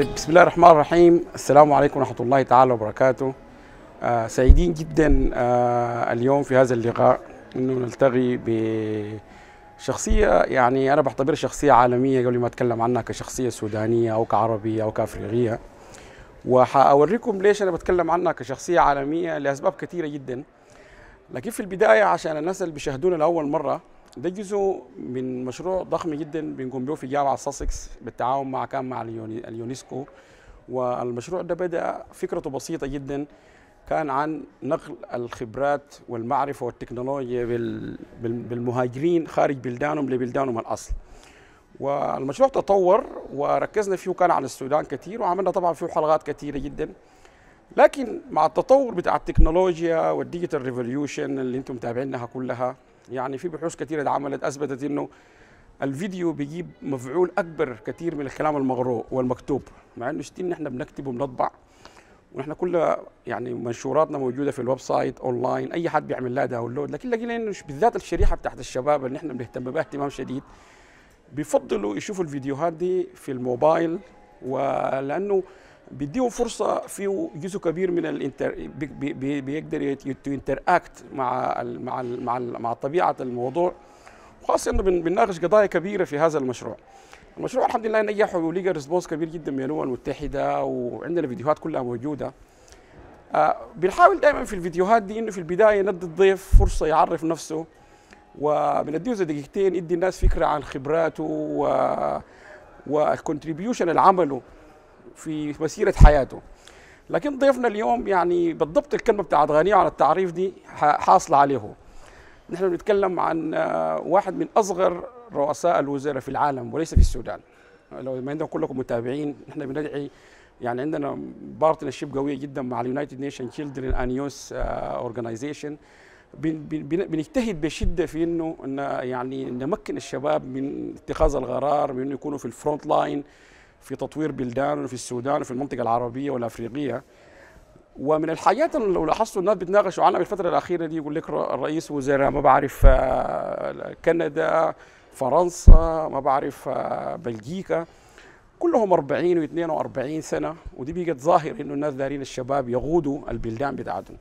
بسم الله الرحمن الرحيم. السلام عليكم ورحمة الله تعالى وبركاته. سعيدين جدا اليوم في هذا اللقاء انه نلتقي بشخصية يعني انا بعتبرها شخصية عالمية قبل ما اتكلم عنها كشخصية سودانية او كعربية او كافريقية، وحاوريكم ليش انا بتكلم عنها كشخصية عالمية لاسباب كثيرة جدا. لكن في البداية عشان الناس اللي بيشاهدونا لأول مرة، ده جزء من مشروع ضخم جدا بنقوم به في جامعة ساسكس بالتعاون مع اليونسكو. والمشروع ده بدأ فكرته بسيطة جدا، كان عن نقل الخبرات والمعرفة والتكنولوجيا بالمهاجرين خارج بلدانهم لبلدانهم الأصل. والمشروع تطور وركزنا فيه كان على السودان كثير، وعملنا طبعا فيه حلقات كثيرة جدا. لكن مع التطور بتاع التكنولوجيا والديجيتال ريفوليوشن اللي انتم متابعينها كلها، يعني في بحوث كثيره اتعملت اثبتت انه الفيديو بيجيب مفعول اكبر كثير من الكلام المقروء والمكتوب، مع انه شتين نحن بنكتب وبنطبع، ونحن كل يعني منشوراتنا موجوده في الويب سايت اونلاين، اي حد بيعمل لها داونلود. لكن لقينا انه بالذات الشريحه بتاعت الشباب اللي نحن بنهتم بها اهتمام شديد بيفضلوا يشوفوا الفيديوهات دي في الموبايل، ولانه بيديهم فرصه في جزء كبير من بيقدر ينتراكت مع طبيعه الموضوع، وخاصه انه بنناقش قضايا كبيره في هذا المشروع. المشروع الحمد لله نجح ولقى ريسبونس كبير جدا من الامم المتحده، وعندنا فيديوهات كلها موجوده. بنحاول دائما في الفيديوهات دي انه في البدايه ندي الضيف فرصه يعرف نفسه، وبنديه دقيقتين يدي الناس فكره عن خبراته والكونتريبيوشن اللي عمله في مسيرة حياته. لكن ضيفنا اليوم يعني بالضبط الكلمة بتاعت غنية على التعريف دي حاصلة عليه. نحن بنتكلم عن واحد من أصغر رؤساء الوزراء في العالم وليس في السودان. لو ما عندنا كلكم متابعين، نحن بندعي يعني عندنا بارتنرشيب قوية جدا مع اليونايتد نيشن تشيلدرن اند يوث اورجنايزيشن، بنجتهد بشدة في انه يعني نمكن الشباب من اتخاذ القرار، من انه يكونوا في الفرونت لاين في تطوير بلدان في السودان وفي المنطقة العربية والأفريقية. ومن الحاجات اللي لو لاحظتوا الناس بتناقشوا عنها بالفترة الأخيرة دي، يقول لك الرئيس وزراء ما بعرف كندا، فرنسا، ما بعرف بلجيكا، كلهم 40 و42 سنة، ودي بقت ظاهر إنه الناس دارين الشباب يغودوا البلدان بتاعتهم.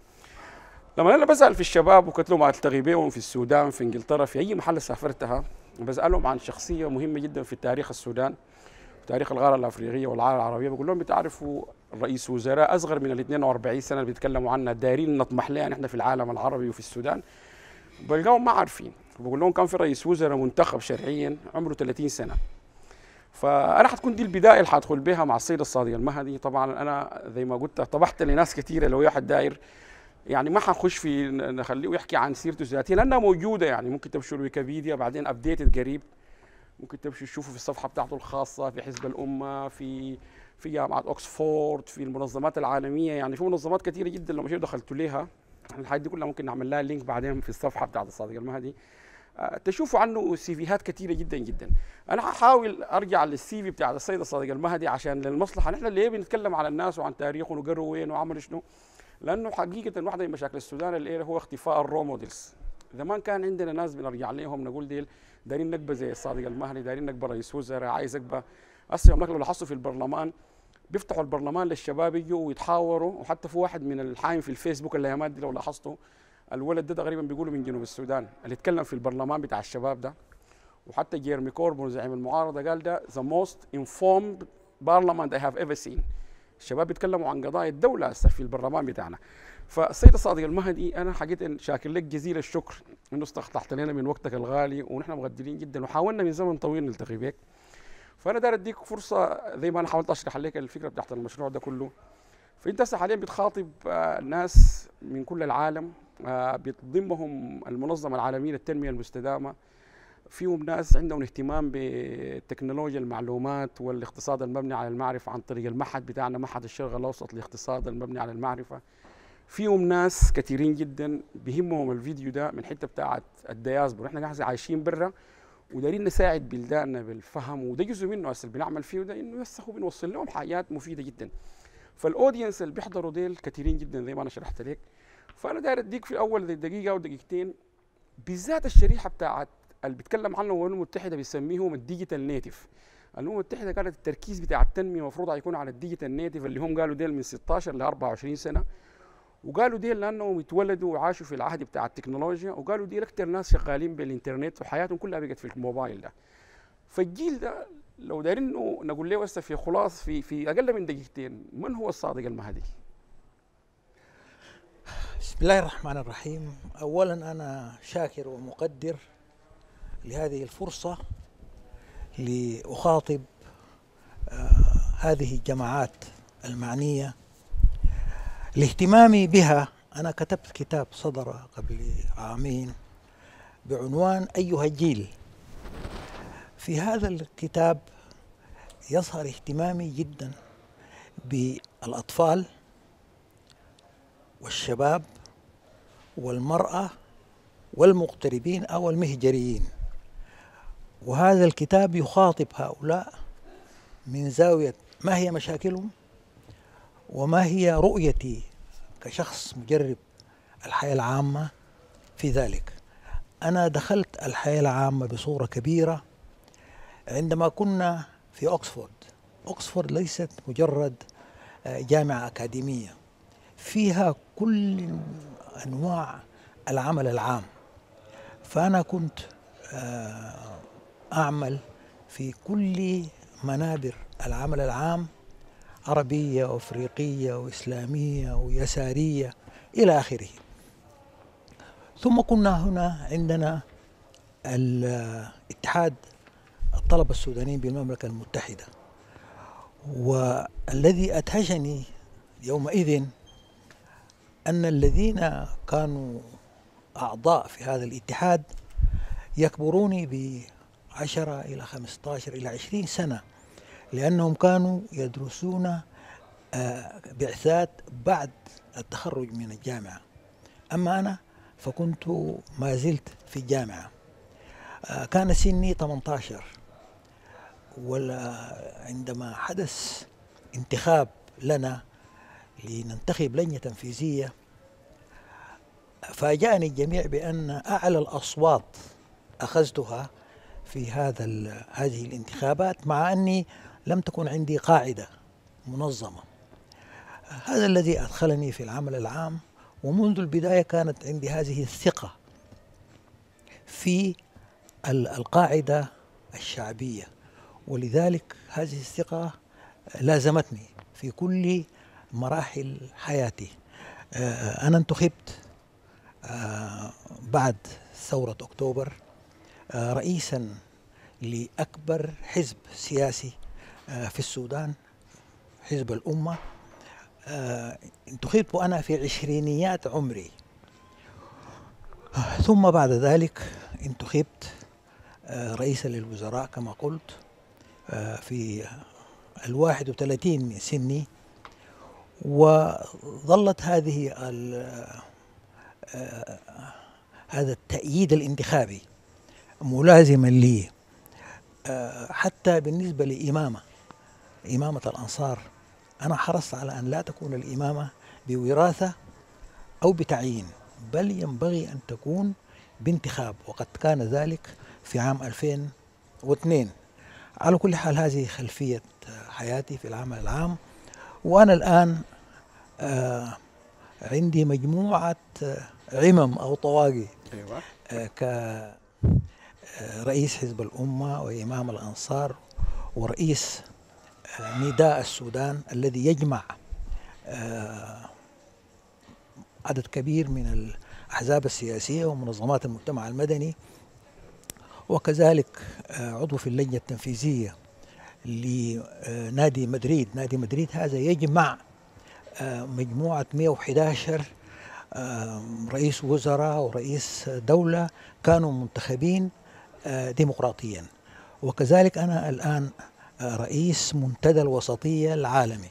لما أنا بسأل في الشباب وقلت لهم ألتقي بيهم في السودان، في إنجلترا، في أي محل سافرتها، بسألهم عن شخصية مهمة جدا في تاريخ السودان، تاريخ القاره الافريقيه والعالم العربيه، بقول لهم بتعرفوا رئيس وزراء اصغر من ال 42 سنه اللي بيتكلموا عنها دايرين نطمح لها نحن في العالم العربي وفي السودان، بلقاهم ما عارفين. بقول لهم كان في رئيس وزراء منتخب شرعيا عمره 30 سنه. فانا حتكون دي البدايه اللي حدخل بها مع السيد الصادق المهدي. طبعا انا زي ما قلت طبحت لناس كثيره، لو واحد داير يعني ما حنخش في نخليه يحكي عن سيرته الذاتيه لانها موجوده، يعني ممكن تمشوا الويكيبيديا بعدين ابديتد قريب، ممكن تمشوا تشوفوا في الصفحه بتاعته الخاصه في حزب الامه، في جامعه اوكسفورد، في المنظمات العالميه، يعني في منظمات كثيره جدا لو مشيت دخلتوا ليها. الحاجات دي كلها ممكن نعمل لها لينك بعدين في الصفحه بتاعت الصادق المهدي، تشوفوا عنه سيفيهات كثيره جدا جدا. انا هحاول ارجع للسيفي بتاع السيد الصادق المهدي عشان للمصلحه، نحن ليه بنتكلم على الناس وعن تاريخه وقروا وين وعمل شنو، لانه حقيقه واحده من مشاكل السودان اللي هو اختفاء الرول موديلز. زمان كان عندنا ناس بنرجع لهم نقول ديل دايرين نكبه زي الصادق المهدي، دايرين نكبه رئيس وزراء، عايز نكبه اصلا. لو لاحظتوا في البرلمان بيفتحوا البرلمان للشباب يجوا ويتحاوروا، وحتى في واحد من الحايم في الفيسبوك الايامات دي لو لاحظتوا الولد ده تقريبا بيقولوا من جنوب السودان اللي اتكلم في البرلمان بتاع الشباب ده. وحتى جيرمي كوربون زعيم المعارضه قال ده ذا موست انفورمد بارلمان اي هاف ايفر سين. الشباب بيتكلموا عن قضايا الدوله هسه في البرلمان بتاعنا. فالسيد الصادق المهدي انا حقيقه شاكر لك جزيل الشكر انه استطعت لنا من وقتك الغالي، ونحن مقدرين جدا وحاولنا من زمن طويل نلتقي بك. فانا داير اديك فرصه زي ما انا حاولت اشرح لك الفكره بتاعت المشروع ده كله. فانت هسه حاليا بتخاطب ناس من كل العالم، بتضمهم المنظمه العالميه للتنميه المستدامه، فيهم ناس عندهم اهتمام بتكنولوجيا المعلومات والاقتصاد المبني على المعرفه عن طريق المعهد بتاعنا معهد الشرق الاوسط للاقتصاد المبني على المعرفه. فيهم ناس كثيرين جدا بيهمهم الفيديو ده من حته بتاعت الدياسبورا، احنا قاعدين عايشين برا ودايرين نساعد بلداننا بالفهم، وده جزء منه هسه بنعمل فيه، وده انه هسه بنوصل لهم حاجات مفيده جدا. فالاودينس اللي بيحضروا ديل كثيرين جدا زي ما انا شرحت لك. فانا داير اديك في اول دقيقه او دقيقتين بالذات الشريحه بتاعت اللي بيتكلم عنه الامم المتحده بيسميهم الديجيتال نيتف، الامم المتحده كانت التركيز بتاع التنميه المفروض هيكون على الديجيتال نيتيف اللي هم قالوا ديل من 16 ل 24 سنه، وقالوا ديل لانهم اتولدوا وعاشوا في العهد بتاع التكنولوجيا، وقالوا ديل اكثر ناس شغالين بالانترنت وحياتهم كلها بقت في الموبايل ده. فالجيل ده لو دايرين نقول له هسه في خلاص في اقل من دقيقتين، من هو الصادق المهدي؟ بسم الله الرحمن الرحيم. اولا انا شاكر ومقدر لهذه الفرصه لأخاطب هذه الجماعات المعنية. لاهتمامي بها أنا كتبت كتاب صدر قبل عامين بعنوان أيها الجيل. في هذا الكتاب يظهر اهتمامي جدا بالأطفال والشباب والمرأة والمغتربين أو المهجريين، وهذا الكتاب يخاطب هؤلاء من زاوية ما هي مشاكلهم وما هي رؤيتي كشخص مجرب الحياة العامة في ذلك. أنا دخلت الحياة العامة بصورة كبيرة عندما كنا في أوكسفورد. أوكسفورد ليست مجرد جامعة أكاديمية، فيها كل أنواع العمل العام، فأنا كنت أعمل في كل منابر العمل العام، عربية وأفريقية وإسلامية ويسارية إلى آخره. ثم كنا هنا عندنا الاتحاد الطلبة السودانيين بالمملكة المتحدة، والذي أدهشني يومئذ أن الذين كانوا أعضاء في هذا الاتحاد يكبروني ب 10 إلى 15 إلى 20 سنة، لأنهم كانوا يدرسون بعثات بعد التخرج من الجامعة. أما أنا فكنت ما زلت في الجامعة. كان سني 18، وعندما حدث انتخاب لنا لننتخب لجنة تنفيذية، فاجأني الجميع بأن أعلى الأصوات أخذتها في هذه الانتخابات، مع أني لم تكن عندي قاعدة منظمة. هذا الذي أدخلني في العمل العام، ومنذ البداية كانت عندي هذه الثقة في القاعدة الشعبية، ولذلك هذه الثقة لازمتني في كل مراحل حياتي. أنا انتخبت بعد ثورة أكتوبر رئيسا لأكبر حزب سياسي في السودان، حزب الأمة. انتخبت وأنا في عشرينيات عمري، ثم بعد ذلك انتخبت رئيسا للوزراء كما قلت في 31 من سني، وظلت هذا التأييد الانتخابي ملازما لي حتى بالنسبة لإمامة الأنصار. أنا حرصت على أن لا تكون الإمامة بوراثة أو بتعيين، بل ينبغي أن تكون بانتخاب، وقد كان ذلك في عام 2002. على كل حال هذه خلفية حياتي في العمل العام، وأنا الآن عندي مجموعة عمم أو طواقي رئيس حزب الأمة وإمام الأنصار ورئيس نداء السودان الذي يجمع عدد كبير من الأحزاب السياسية ومنظمات المجتمع المدني، وكذلك عضو في اللجنة التنفيذية لنادي مدريد. نادي مدريد هذا يجمع مجموعة 111 رئيس وزراء ورئيس دولة كانوا منتخبين ديمقراطيا. وكذلك أنا الآن رئيس منتدى الوسطية العالمي.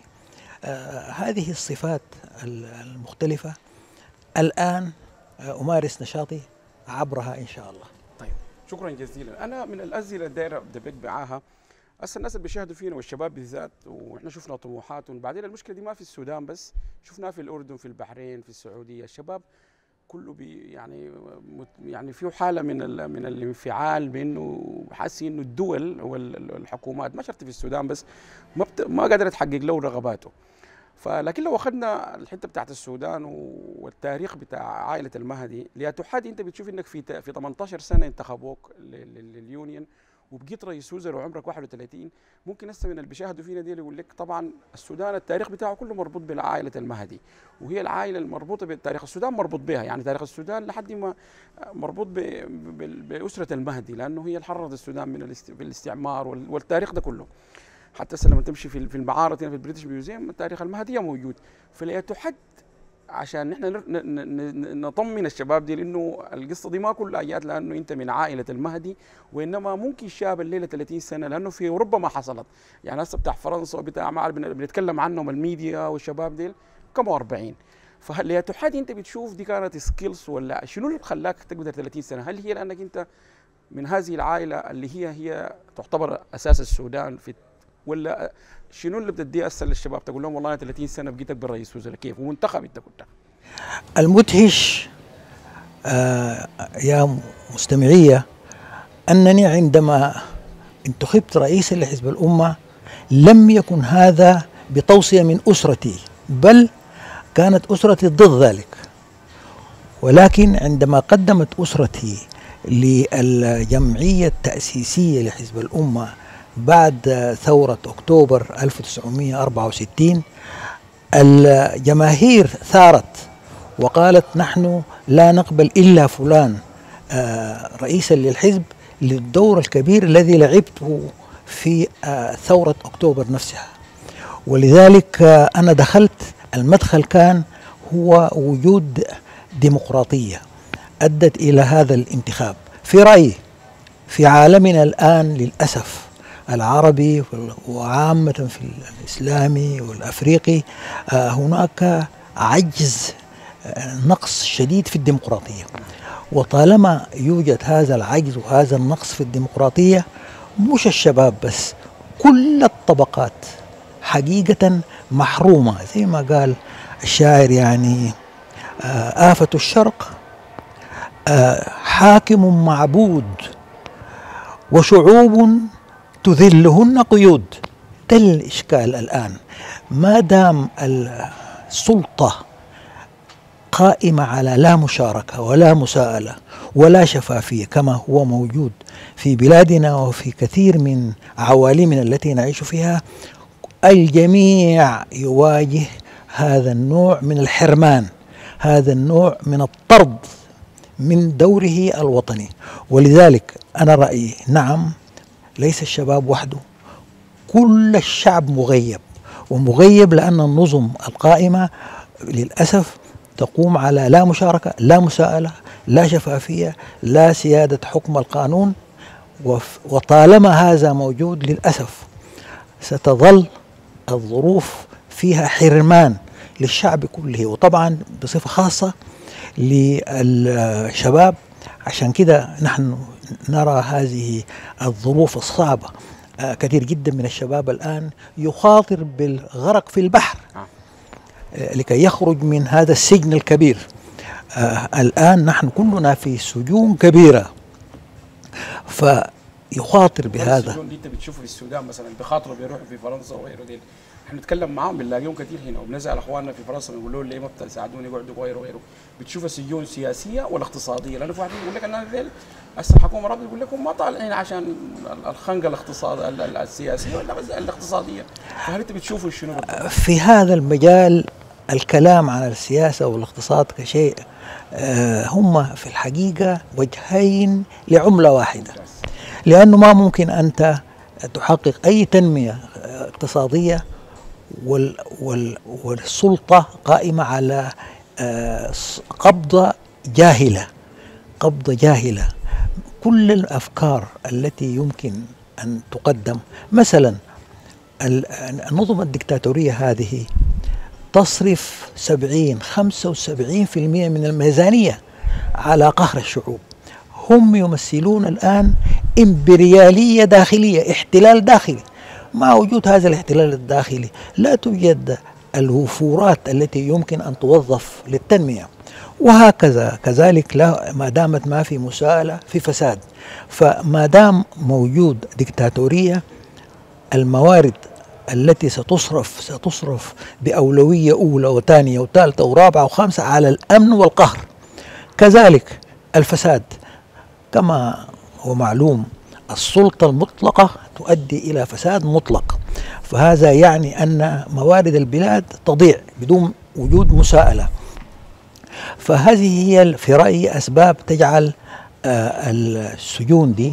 هذه الصفات المختلفة الآن أمارس نشاطي عبرها إن شاء الله. طيب، شكرا جزيلا. أنا من الأزلة الدائرة بدبك معاها هسه الناس اللي بيشاهدوا فينا والشباب بالذات، واحنا شفنا طموحاتهم. بعدين المشكله دي ما في السودان بس، شفناها في الاردن، في البحرين، في السعوديه. الشباب كله يعني في حاله من الانفعال بانه حاسس انه الدول والحكومات ما شرط في السودان بس ما قادره تحقق له رغباته. فلكن لو اخذنا الحته بتاعت السودان والتاريخ بتاع عائله المهدي، لاتحاد انت بتشوف انك في 18 سنه انتخبوك لليونيون وبقيت رئيس وزراء وعمرك 31، ممكن هسه من اللي بيشاهدوا فينا ديل يقول لك طبعا السودان التاريخ بتاعه كله مربوط بالعائله المهدي، وهي العائله المربوطه بتاريخ السودان مربوط بها، يعني تاريخ السودان لحد ما مربوط باسره المهدي لانه هي اللي حررت السودان من الاستعمار والتاريخ ده كله. حتى هسه لما تمشي في المعارض هنا في البريتش ميوزيوم التاريخ المهدي موجود. فلا تحد عشان نحن نطمن الشباب دي لانه القصه دي ما كلها جات لانه انت من عائله المهدي، وانما ممكن الشاب الليله 30 سنه لانه في اوروبا ما حصلت، يعني هسه بتاع فرنسا وبتاع ما بنتكلم عنهم الميديا والشباب ديل كم 40. فلا تحد انت بتشوف دي كانت سكيلز ولا شنو اللي خلاك تقدر 30 سنه؟ هل هي لانك انت من هذه العائله اللي هي تعتبر اساس السودان في، ولا شنو اللي بتديه أسهل للشباب تقول لهم والله أنا 30 سنة بقيتك بالرئيس وزراء كيف ومنتخب أنت كنت؟ المدهش يا مستمعية أنني عندما انتخبت رئيسا لحزب الأمة لم يكن هذا بتوصية من أسرتي، بل كانت أسرتي ضد ذلك، ولكن عندما قدمت أسرتي للجمعية التأسيسية لحزب الأمة بعد ثورة أكتوبر 1964 الجماهير ثارت وقالت نحن لا نقبل إلا فلان رئيسا للحزب للدور الكبير الذي لعبته في ثورة أكتوبر نفسها. ولذلك أنا دخلت، المدخل كان هو وجود ديمقراطية أدت إلى هذا الانتخاب. في رأيي في عالمنا الآن للأسف العربي وعامة في الإسلامي والأفريقي هناك عجز، نقص شديد في الديمقراطية، وطالما يوجد هذا العجز وهذا النقص في الديمقراطية مش الشباب بس، كل الطبقات حقيقة محرومة، زي ما قال الشاعر يعني آفة الشرق حاكم معبود وشعوب تذلهن قيود. ده الإشكال الآن، ما دام السلطة قائمة على لا مشاركة ولا مساءلة ولا شفافية كما هو موجود في بلادنا وفي كثير من عوالمنا التي نعيش فيها، الجميع يواجه هذا النوع من الحرمان، هذا النوع من الطرد من دوره الوطني. ولذلك أنا رأيي نعم ليس الشباب وحده، كل الشعب مغيب، ومغيب لأن النظم القائمة للأسف تقوم على لا مشاركة، لا مساءلة، لا شفافية، لا سيادة حكم القانون، وطالما هذا موجود للأسف ستظل الظروف فيها حرمان للشعب كله، وطبعا بصفة خاصة للشباب. عشان كده نحن نرى هذه الظروف الصعبة، كثير جدا من الشباب الآن يخاطر بالغرق في البحر لكي يخرج من هذا السجن الكبير. الآن نحن كلنا في سجون كبيرة، فيخاطر بهذا السجون اللي انت بتشوفه في السودان مثلا بيخاطروا بيروحوا في فرنسا وغيره ديل، احنا بنتكلم معاهم بنلاقيهم كثير هنا وبنسال اخواننا في فرنسا بيقولوا لهم ليه ما بتساعدوني يقعدوا وغيره. بتشوف السجون سياسيه ولا اقتصاديه؟ لانه في واحد يقول لك انا ذيل هسه الحكومه رابطه يقول لكم ما طالعين عشان الخنقه الاقتصاد السياسيه ولا بس الاقتصاديه. فهل انت بتشوفوا شنو في هذا المجال؟ الكلام عن السياسه والاقتصاد كشيء هم في الحقيقه وجهين لعمله واحده، لانه ما ممكن انت تحقق اي تنميه اقتصاديه والسلطة قائمة على قبضة جاهلة، قبضة جاهلة. كل الأفكار التي يمكن أن تقدم مثلا النظم الدكتاتورية هذه تصرف 75% من الميزانية على قهر الشعوب، هم يمثلون الآن إمبريالية داخلية، احتلال داخلي. مع وجود هذا الاحتلال الداخلي لا توجد الوفورات التي يمكن أن توظف للتنمية، وهكذا. كذلك ما دامت ما في مساءلة في فساد، فما دام موجود ديكتاتورية الموارد التي ستصرف بأولوية أولى وثانية وثالثة ورابعة وخامسة على الأمن والقهر. كذلك الفساد كما هو معلوم، السلطة المطلقة تؤدي إلى فساد مطلق، فهذا يعني أن موارد البلاد تضيع بدون وجود مساءلة. فهذه هي في رأيي أسباب تجعل السجون دي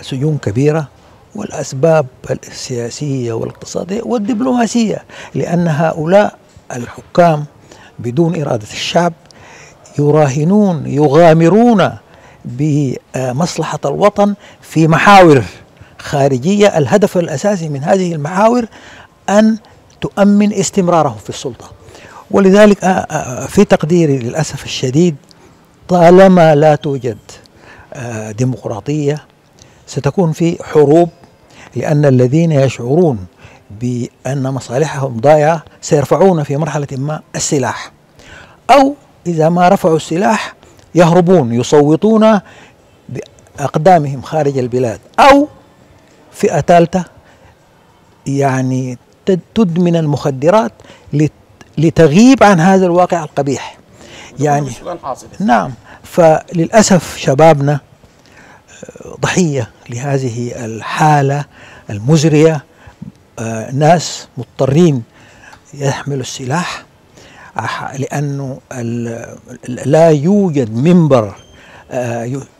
سجون كبيرة، والأسباب السياسية والاقتصادية والدبلوماسية، لأن هؤلاء الحكام بدون إرادة الشعب يراهنون يغامرون بمصلحة الوطن في محاور خارجية، الهدف الأساسي من هذه المحاور أن تؤمن استمرارهم في السلطة. ولذلك في تقديري للأسف الشديد طالما لا توجد ديمقراطية ستكون في حروب، لأن الذين يشعرون بأن مصالحهم ضايعة سيرفعون في مرحلة ما السلاح، أو إذا ما رفعوا السلاح يهربون يصوتون بأقدامهم خارج البلاد، أو فئة ثالثة يعني تدمن المخدرات لتغيب عن هذا الواقع القبيح. يعني نعم، فللأسف شبابنا ضحية لهذه الحالة المزرية، ناس مضطرين يحملوا السلاح لأنه لا يوجد منبر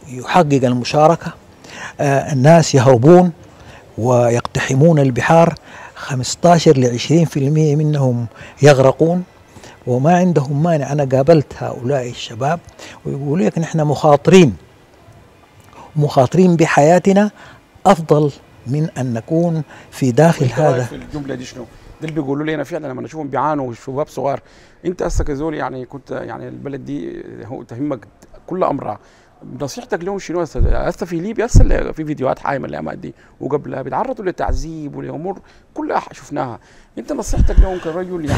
يحقق المشاركة، الناس يهربون ويقتحمون البحار، 15 ل 20% منهم يغرقون وما عندهم مانع. أنا قابلت هؤلاء الشباب ويقول لك نحن مخاطرين بحياتنا أفضل من أن نكون في داخل هذا. في الجملة دي شنو؟ دول بيقولوا لي أنا فعلا لما نشوفهم بيعانوا شباب صغار. أنت هسه كزول يعني كنت يعني البلد دي هو تهمك كل أمرها، نصيحتك لهم شنو هسه؟ في ليبيا هسه في فيديوهات حايمة الأيام دي وقبلها بيتعرضوا للتعذيب والأمور كلها شفناها، أنت نصيحتك لهم كرجل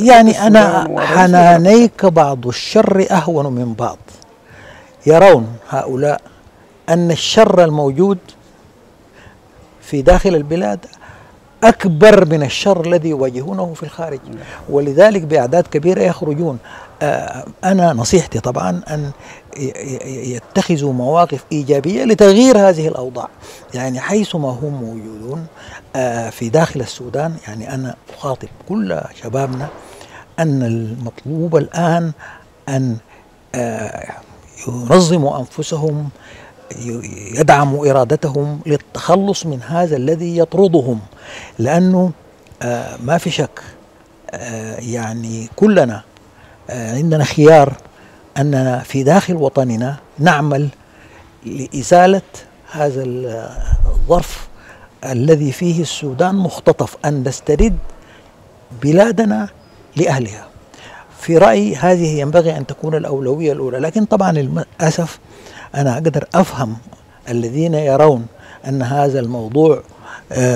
يعني أنا حنانيك بعض الشر أهون من بعض. يرون هؤلاء أن الشر الموجود في داخل البلاد أكبر من الشر الذي يواجهونه في الخارج، ولذلك بأعداد كبيرة يخرجون. أنا نصيحتي طبعا أن يتخذوا مواقف إيجابية لتغيير هذه الأوضاع، يعني حيثما هم موجودون في داخل السودان. يعني أنا أخاطب كل شبابنا أن المطلوب الآن أن ينظموا أنفسهم، يدعموا إرادتهم للتخلص من هذا الذي يطردهم، لأنه ما في شك يعني كلنا عندنا خيار أننا في داخل وطننا نعمل لإزالة هذا الظرف الذي فيه السودان مختطف، أن نسترد بلادنا لأهلها. في رأيي هذه ينبغي أن تكون الأولوية الأولى، لكن طبعا للأسف أنا أقدر أفهم الذين يرون أن هذا الموضوع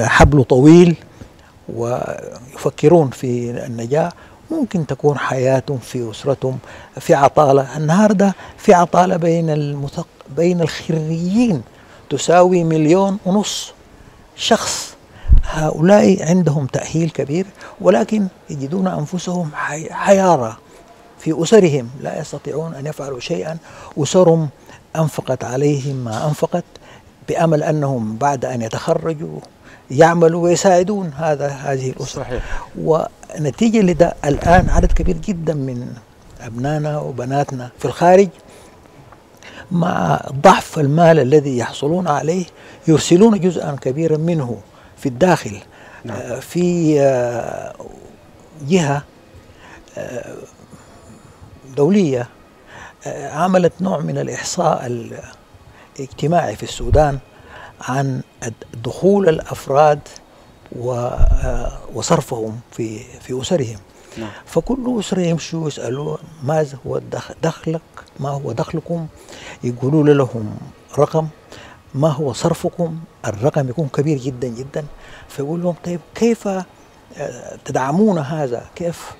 حبل طويل ويفكرون في النجاة، ممكن تكون حياتهم في أسرتهم في عطالة. النهاردة في عطالة بين الخريجين تساوي 1.5 مليون شخص. هؤلاء عندهم تأهيل كبير ولكن يجدون أنفسهم حيارى في أسرهم، لا يستطيعون أن يفعلوا شيئا. أسرهم أنفقت عليهم ما أنفقت بأمل أنهم بعد أن يتخرجوا يعملوا ويساعدون هذه الأسر. صحيح. ونتيجة لده الآن عدد كبير جدا من أبنائنا وبناتنا في الخارج مع ضعف المال الذي يحصلون عليه يرسلون جزءا كبيرا منه في الداخل. نعم. في جهة دولية عملت نوع من الإحصاء الاجتماعي في السودان عن دخول الأفراد وصرفهم في أسرهم. نعم. فكل أسرة يمشوا يسألوا ماذا هو دخلك، ما هو دخلكم، يقولوا لهم رقم، ما هو صرفكم، الرقم يكون كبير جدا جدا. فيقول لهم طيب كيف تدعمون هذا، كيف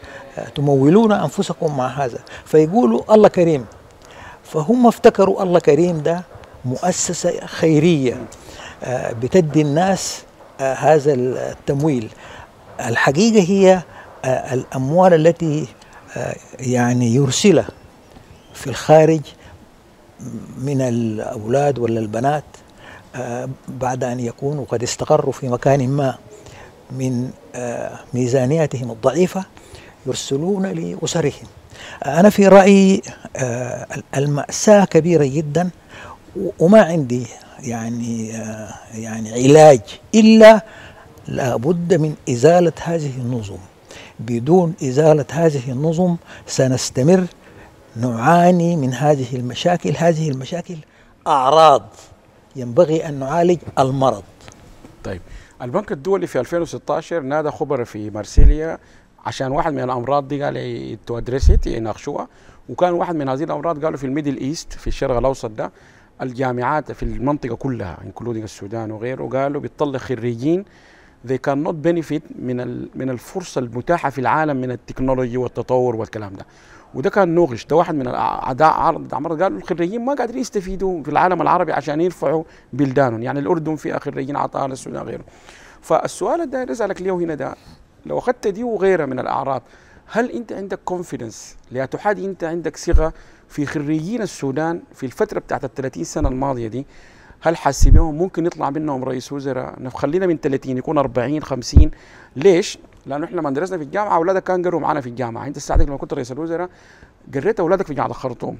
تمولون أنفسكم مع هذا؟ فيقولوا الله كريم، فهم افتكروا الله كريم ده مؤسسة خيرية بتدي الناس هذا التمويل. الحقيقة هي الأموال التي يعني يرسلها في الخارج من الأولاد ولا البنات بعد أن يكونوا قد استقروا في مكان ما من ميزانياتهم الضعيفة يرسلون لأسرهم. أنا في رأيي المأساة كبيرة جدا، وما عندي يعني علاج إلا لابد من إزالة هذه النظم. بدون إزالة هذه النظم سنستمر نعاني من هذه المشاكل. هذه المشاكل أعراض ينبغي أن نعالج المرض. طيب، البنك الدولي في 2016 نادى خبراء في مارسيليا عشان واحد من الأمراض دي قال انتوا ادرسيتي يناقشوها، وكان واحد من هذه الأمراض قالوا في الميدل إيست في الشرق الأوسط ده الجامعات في المنطقة كلها انكلودينج السودان وغيره قالوا بتطلع خريجين they cannot benefit من الفرصة المتاحة في العالم من التكنولوجيا والتطور والكلام ده. وده كان نوغش، ده واحد من الاعداء عرض قالوا الخريجين ما قادرين يستفيدوا في العالم العربي عشان يرفعوا بلدانهم، يعني الاردن فيها خريجين عطاها للسودان وغيره. فالسؤال اللي داير اسالك ليه هنا ده، لو اخذت دي وغيرها من الاعراض، هل انت عندك كونفيدنس لتحادي انت عندك ثقه في خريجين السودان في الفتره بتاعت ال 30 سنه الماضيه دي؟ هل حاسبينهم ممكن يطلع منهم رئيس وزراء؟ خلينا من 30 يكون 40 50. ليش؟ لانه احنا لما درسنا في الجامعه اولادك كان قروا معنا في الجامعه، انت ساعتك لما كنت رئيس الوزراء قريت اولادك في جامعه الخرطوم،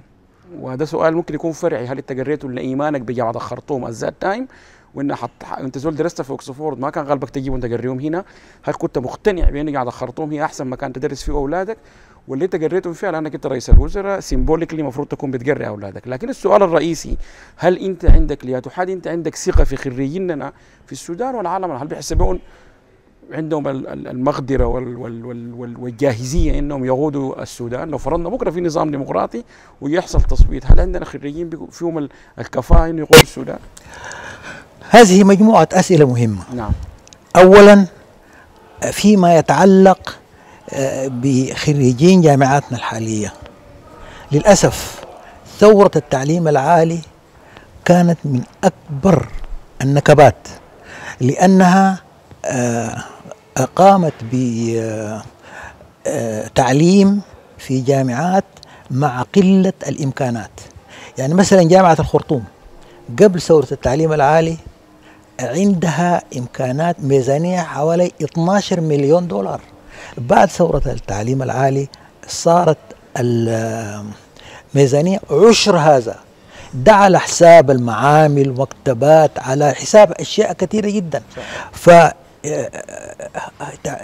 وده سؤال ممكن يكون فرعي، هل انت قريته ولا ايمانك بجامعه الخرطوم ذات تايم وان انت زول درست في اوكسفورد ما كان غالبك تجيب وانت قريهم هنا؟ هل كنت مقتنع بان جامعه الخرطوم هي احسن مكان تدرس فيه اولادك، واللي انت قريتهم فيها لانك انت رئيس الوزراء سيمبوليكلي المفروض تكون بتقري اولادك؟ لكن السؤال الرئيسي، هل انت عندك لياتحاد انت عندك ثقه في خريجيننا في السودان والعالم؟ هل بيحسبون عندهم المقدرة والجاهزية انهم يقودوا السودان لو فرضنا بكره في نظام ديمقراطي ويحصل تصويت؟ هل عندنا خريجين فيهم الكفاءة انه يقودوا السودان؟ هذه مجموعة أسئلة مهمة. نعم. أولا فيما يتعلق بخريجين جامعاتنا الحالية، للأسف ثورة التعليم العالي كانت من أكبر النكبات، لأنها قامت بتعليم في جامعات مع قلة الإمكانات. يعني مثلا جامعة الخرطوم قبل ثورة التعليم العالي عندها إمكانات ميزانية حوالي 12 مليون دولار. بعد ثورة التعليم العالي صارت الميزانية عشر هذا، ده على حساب المعامل، مكتبات، على حساب أشياء كثيرة جدا. ف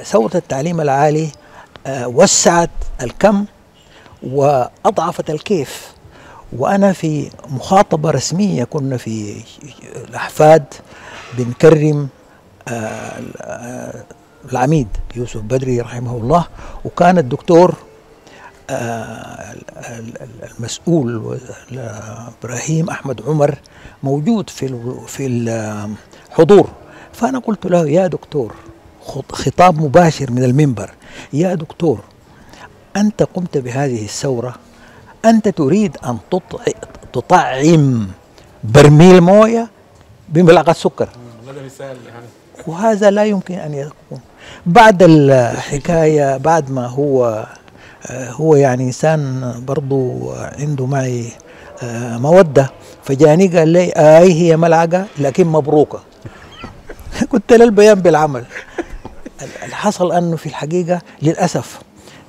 ثورة التعليم العالي وسعت الكم وأضعفت الكيف. وأنا في مخاطبة رسمية كنا في الأحفاد بنكرم العميد يوسف بدري رحمه الله، وكان الدكتور المسؤول إبراهيم أحمد عمر موجود في الحضور. فأنا قلت له يا دكتور، خطاب مباشر من المنبر، يا دكتور أنت قمت بهذه الثورة، أنت تريد أن تطعم برميل موية بملعقة سكر، وهذا لا يمكن أن يكون. بعد الحكاية، بعد ما هو يعني إنسان برضو عنده معي مودة، فجاني قال لي أي هي ملعقة لكن مبروكة. كنت للبيان بالعمل. اللي حصل أنه في الحقيقة للأسف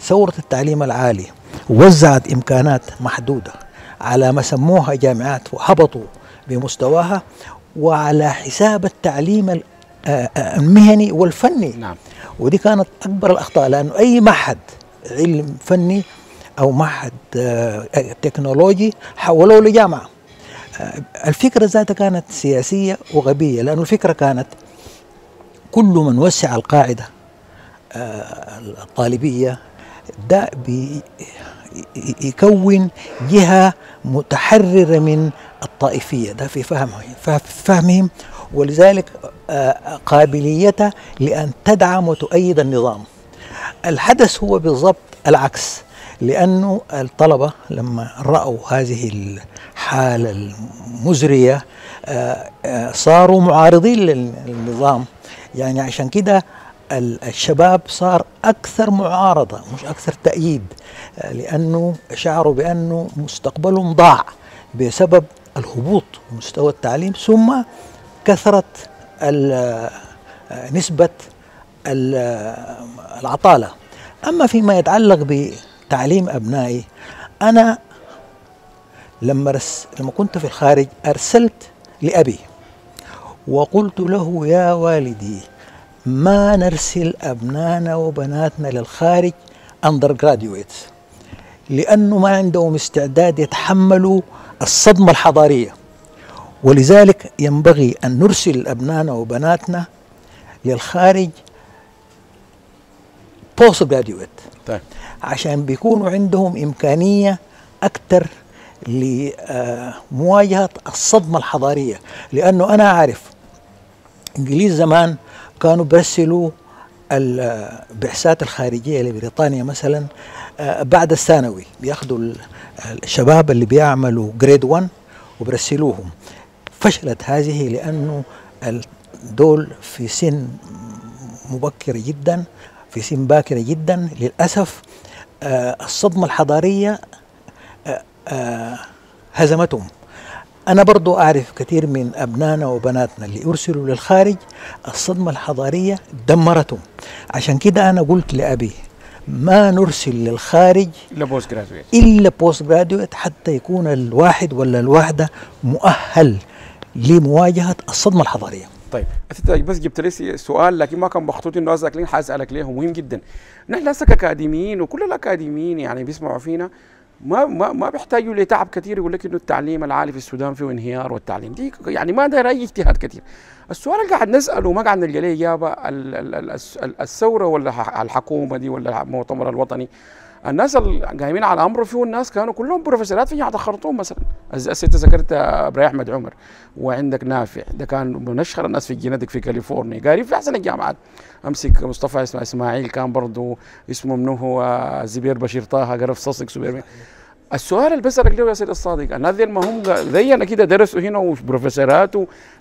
ثورة التعليم العالي وزعت إمكانات محدودة على ما سموها جامعات وهبطوا بمستواها، وعلى حساب التعليم المهني والفني. نعم. ودي كانت أكبر الأخطاء، لأنه أي معهد علم فني أو معهد تكنولوجي حولوه لجامعة. الفكرة ذاتها كانت سياسية وغبية، لأنه الفكرة كانت كل من وسع القاعدة الطالبية ده يكون جهة متحررة من الطائفية، ده في فهمهم ولذلك قابليتها لأن تدعم وتؤيد النظام. الحدث هو بالضبط العكس، لأنه الطلبة لما رأوا هذه الحالة المزرية صاروا معارضين للنظام، يعني عشان كده الشباب صار أكثر معارضة مش أكثر تأييد، لأنه شعروا بأنه مستقبلهم ضاع بسبب الهبوط مستوى التعليم، ثم كثرت نسبة العطالة. أما فيما يتعلق بتعليم أبنائي، أنا لما كنت في الخارج أرسلت لأبي وقلت له يا والدي ما نرسل أبنائنا وبناتنا للخارج undergraduates، لأنه ما عندهم استعداد يتحملوا الصدمة الحضارية، ولذلك ينبغي أن نرسل أبنائنا وبناتنا للخارج post graduate، عشان بيكونوا عندهم إمكانية أكثر لمواجهة الصدمة الحضارية. لأنه أنا أعرف إنجليز زمان كانوا بيرسلوا البعثات الخارجية لبريطانيا مثلا بعد الثانوي، بياخدوا الشباب اللي بيعملوا جريد 1 وبرسلوهم. فشلت هذه لأنه دول في سن مبكرة جدا، في سن باكرة جدا للأسف الصدمة الحضارية هزمتهم. أنا برضو أعرف كثير من أبنائنا وبناتنا اللي أرسلوا للخارج الصدمة الحضارية دمرتهم، عشان كده أنا قلت لأبي ما نرسل للخارج إلا بوست جرادويت حتى يكون الواحد ولا الواحدة مؤهل لمواجهة الصدمة الحضارية. طيب أنت بس جبت لي سؤال لكن ما كان مخطوط إنه أسألك، لين حاسألك ليه مهم جدا. نحن هسه كأكاديميين وكل الأكاديميين يعني بيسمعوا فينا ما بيحتاجوا لتعب كثير، يقول لك انه التعليم العالي في السودان فيه انهيار والتعليم دي يعني ما داير اي اجتهاد كثير. السؤال اللي قاعد نساله ما قاعد نلقى له اجابه، الثوره ولا الحكومه دي ولا المؤتمر الوطني، الناس اللي قايمين على امره فيه الناس كانوا كلهم بروفيسورات في جامعه الخرطوم مثلا. الست ذكرت ابراهيم احمد عمر، وعندك نافع ده كان من اشهر الناس في الجيناتك في كاليفورنيا، قاري في احسن الجامعات. امسك مصطفى اسماعيل كان برضه اسمه منو هو زبير بشير طه، قرا في ساسكس. السؤال اللي بسالك له يا سيد الصادق، الناس دي ما هم زينا كده درسوا هنا وبروفيسورات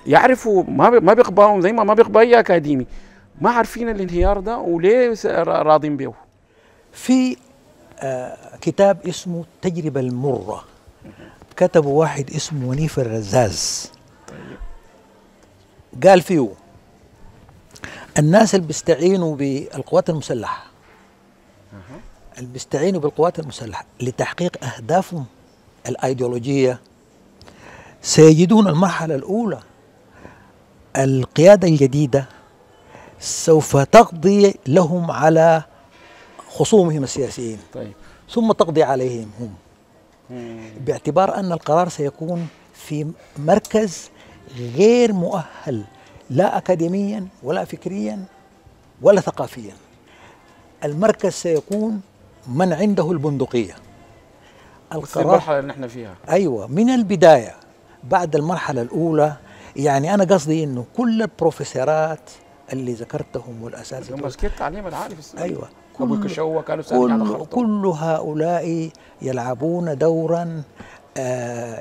ويعرفوا ما بيقباهم زي ما بيقبا اي اكاديمي، ما عارفين الانهيار ده وليه راضين بيه. في كتاب اسمه التجربة المرة كتبه واحد اسمه ونيف الرزاز، قال فيه الناس اللي بيستعينوا بالقوات المسلحة لتحقيق أهدافهم الأيديولوجية سيجدون المرحلة الأولى القيادة الجديدة سوف تقضي لهم على خصومهم السياسيين، طيب. ثم تقضي عليهم هم باعتبار أن القرار سيكون في مركز غير مؤهل لا أكاديميا ولا فكريا ولا ثقافيا. المركز سيكون من عنده البندقية. المرحلة اللي نحن فيها أيوة من البداية بعد المرحلة الأولى، يعني أنا قصدي أنه كل البروفيسورات اللي ذكرتهم والأساتذة مسكت التعليم العالي في السنة. أيوة كل هؤلاء يلعبون دورا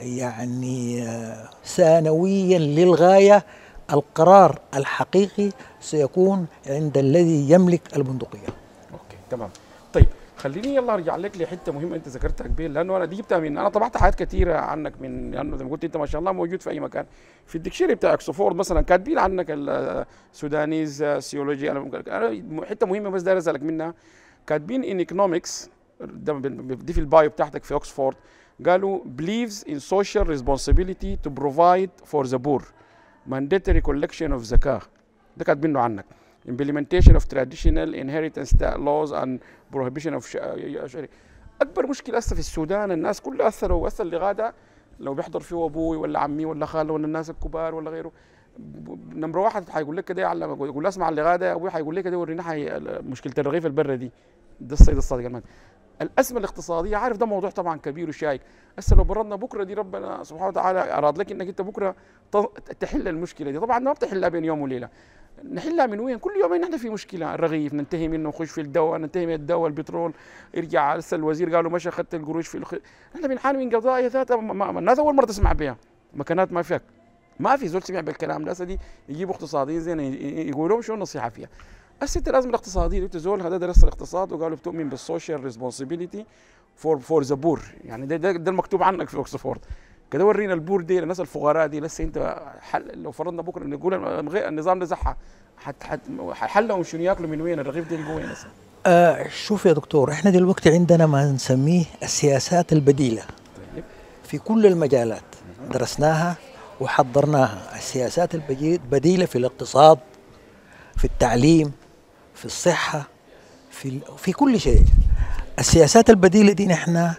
يعني ثانويا للغاية. القرار الحقيقي سيكون عند الذي يملك البندقية. اوكي تمام. طيب خليني يلا ارجع لك لحته مهمه انت ذكرتها قبل، لانه انا دي جبتها من انا طبعت حاجات كثيره عنك، من لانه زي ما قلت انت ما شاء الله موجود في اي مكان. في الدكشيري بتاع اكسفورد مثلا كاتبين عنك السودانيز سيولوجي، انا حته مهمه بس داير اسالك منها، كاتبين ان ايكونومكس دي في البايو بتاعتك في اوكسفورد، قالوا believes in social responsibility to provide for the poor mandatory collection of zakah، ده كاتبينه عنك. implementation of traditional inheritance laws and prohibition of اكبر مشكله هسه في السودان الناس كلها اثروا، واثر لغاده لو بيحضر فيه ابوي ولا عمي ولا خاله ولا الناس الكبار ولا غيره، نمره واحد حيقول لك كده، على يقول اسمع اللي غاده ابوي حيقول لك كده وريني مشكله الرغيف البره دي. ده السيد الصادق المهدي الأزمة الاقتصادية، عارف ده موضوع طبعا كبير وشائك. هسه لو بردنا بكرة دي ربنا سبحانه وتعالى أراد لك أنك أنت بكرة تحل المشكلة دي، طبعا ما بتحلها بين يوم وليلة، نحلها من وين؟ كل يومين نحن في مشكلة، الرغيف ننتهي منه نخش في الدواء، ننتهي من الدواء البترول، يرجع هسه الوزير قالوا مشى أخذت القروش في نحن بنحال من قضايا ذات الناس أول مرة تسمع بها، مكانات ما فيك، ما في زول سمع بالكلام ده. هسه دي يجيبوا اقتصاديين زين يقولوا لهم شو النصيحة فيها؟ أسست الأزمة الاقتصادية قلت زول هذا درس الاقتصاد وقالوا بتؤمن بالسوشيال ريسبونسبيليتي فور ذا بور، يعني ده المكتوب عنك في أوكسفورد كده، ورينا البور دي الناس الفقراء دي لسه أنت حل. لو فرضنا بكرة نقول النظام ده زحة حلهم شنو ياكلوا من وين؟ الرغيف دي القوية لسه. شوف يا دكتور، احنا دلوقتي عندنا ما نسميه السياسات البديلة في كل المجالات، درسناها وحضرناها، السياسات البديلة في الاقتصاد، في التعليم، في الصحة، في كل شيء. السياسات البديلة دي نحن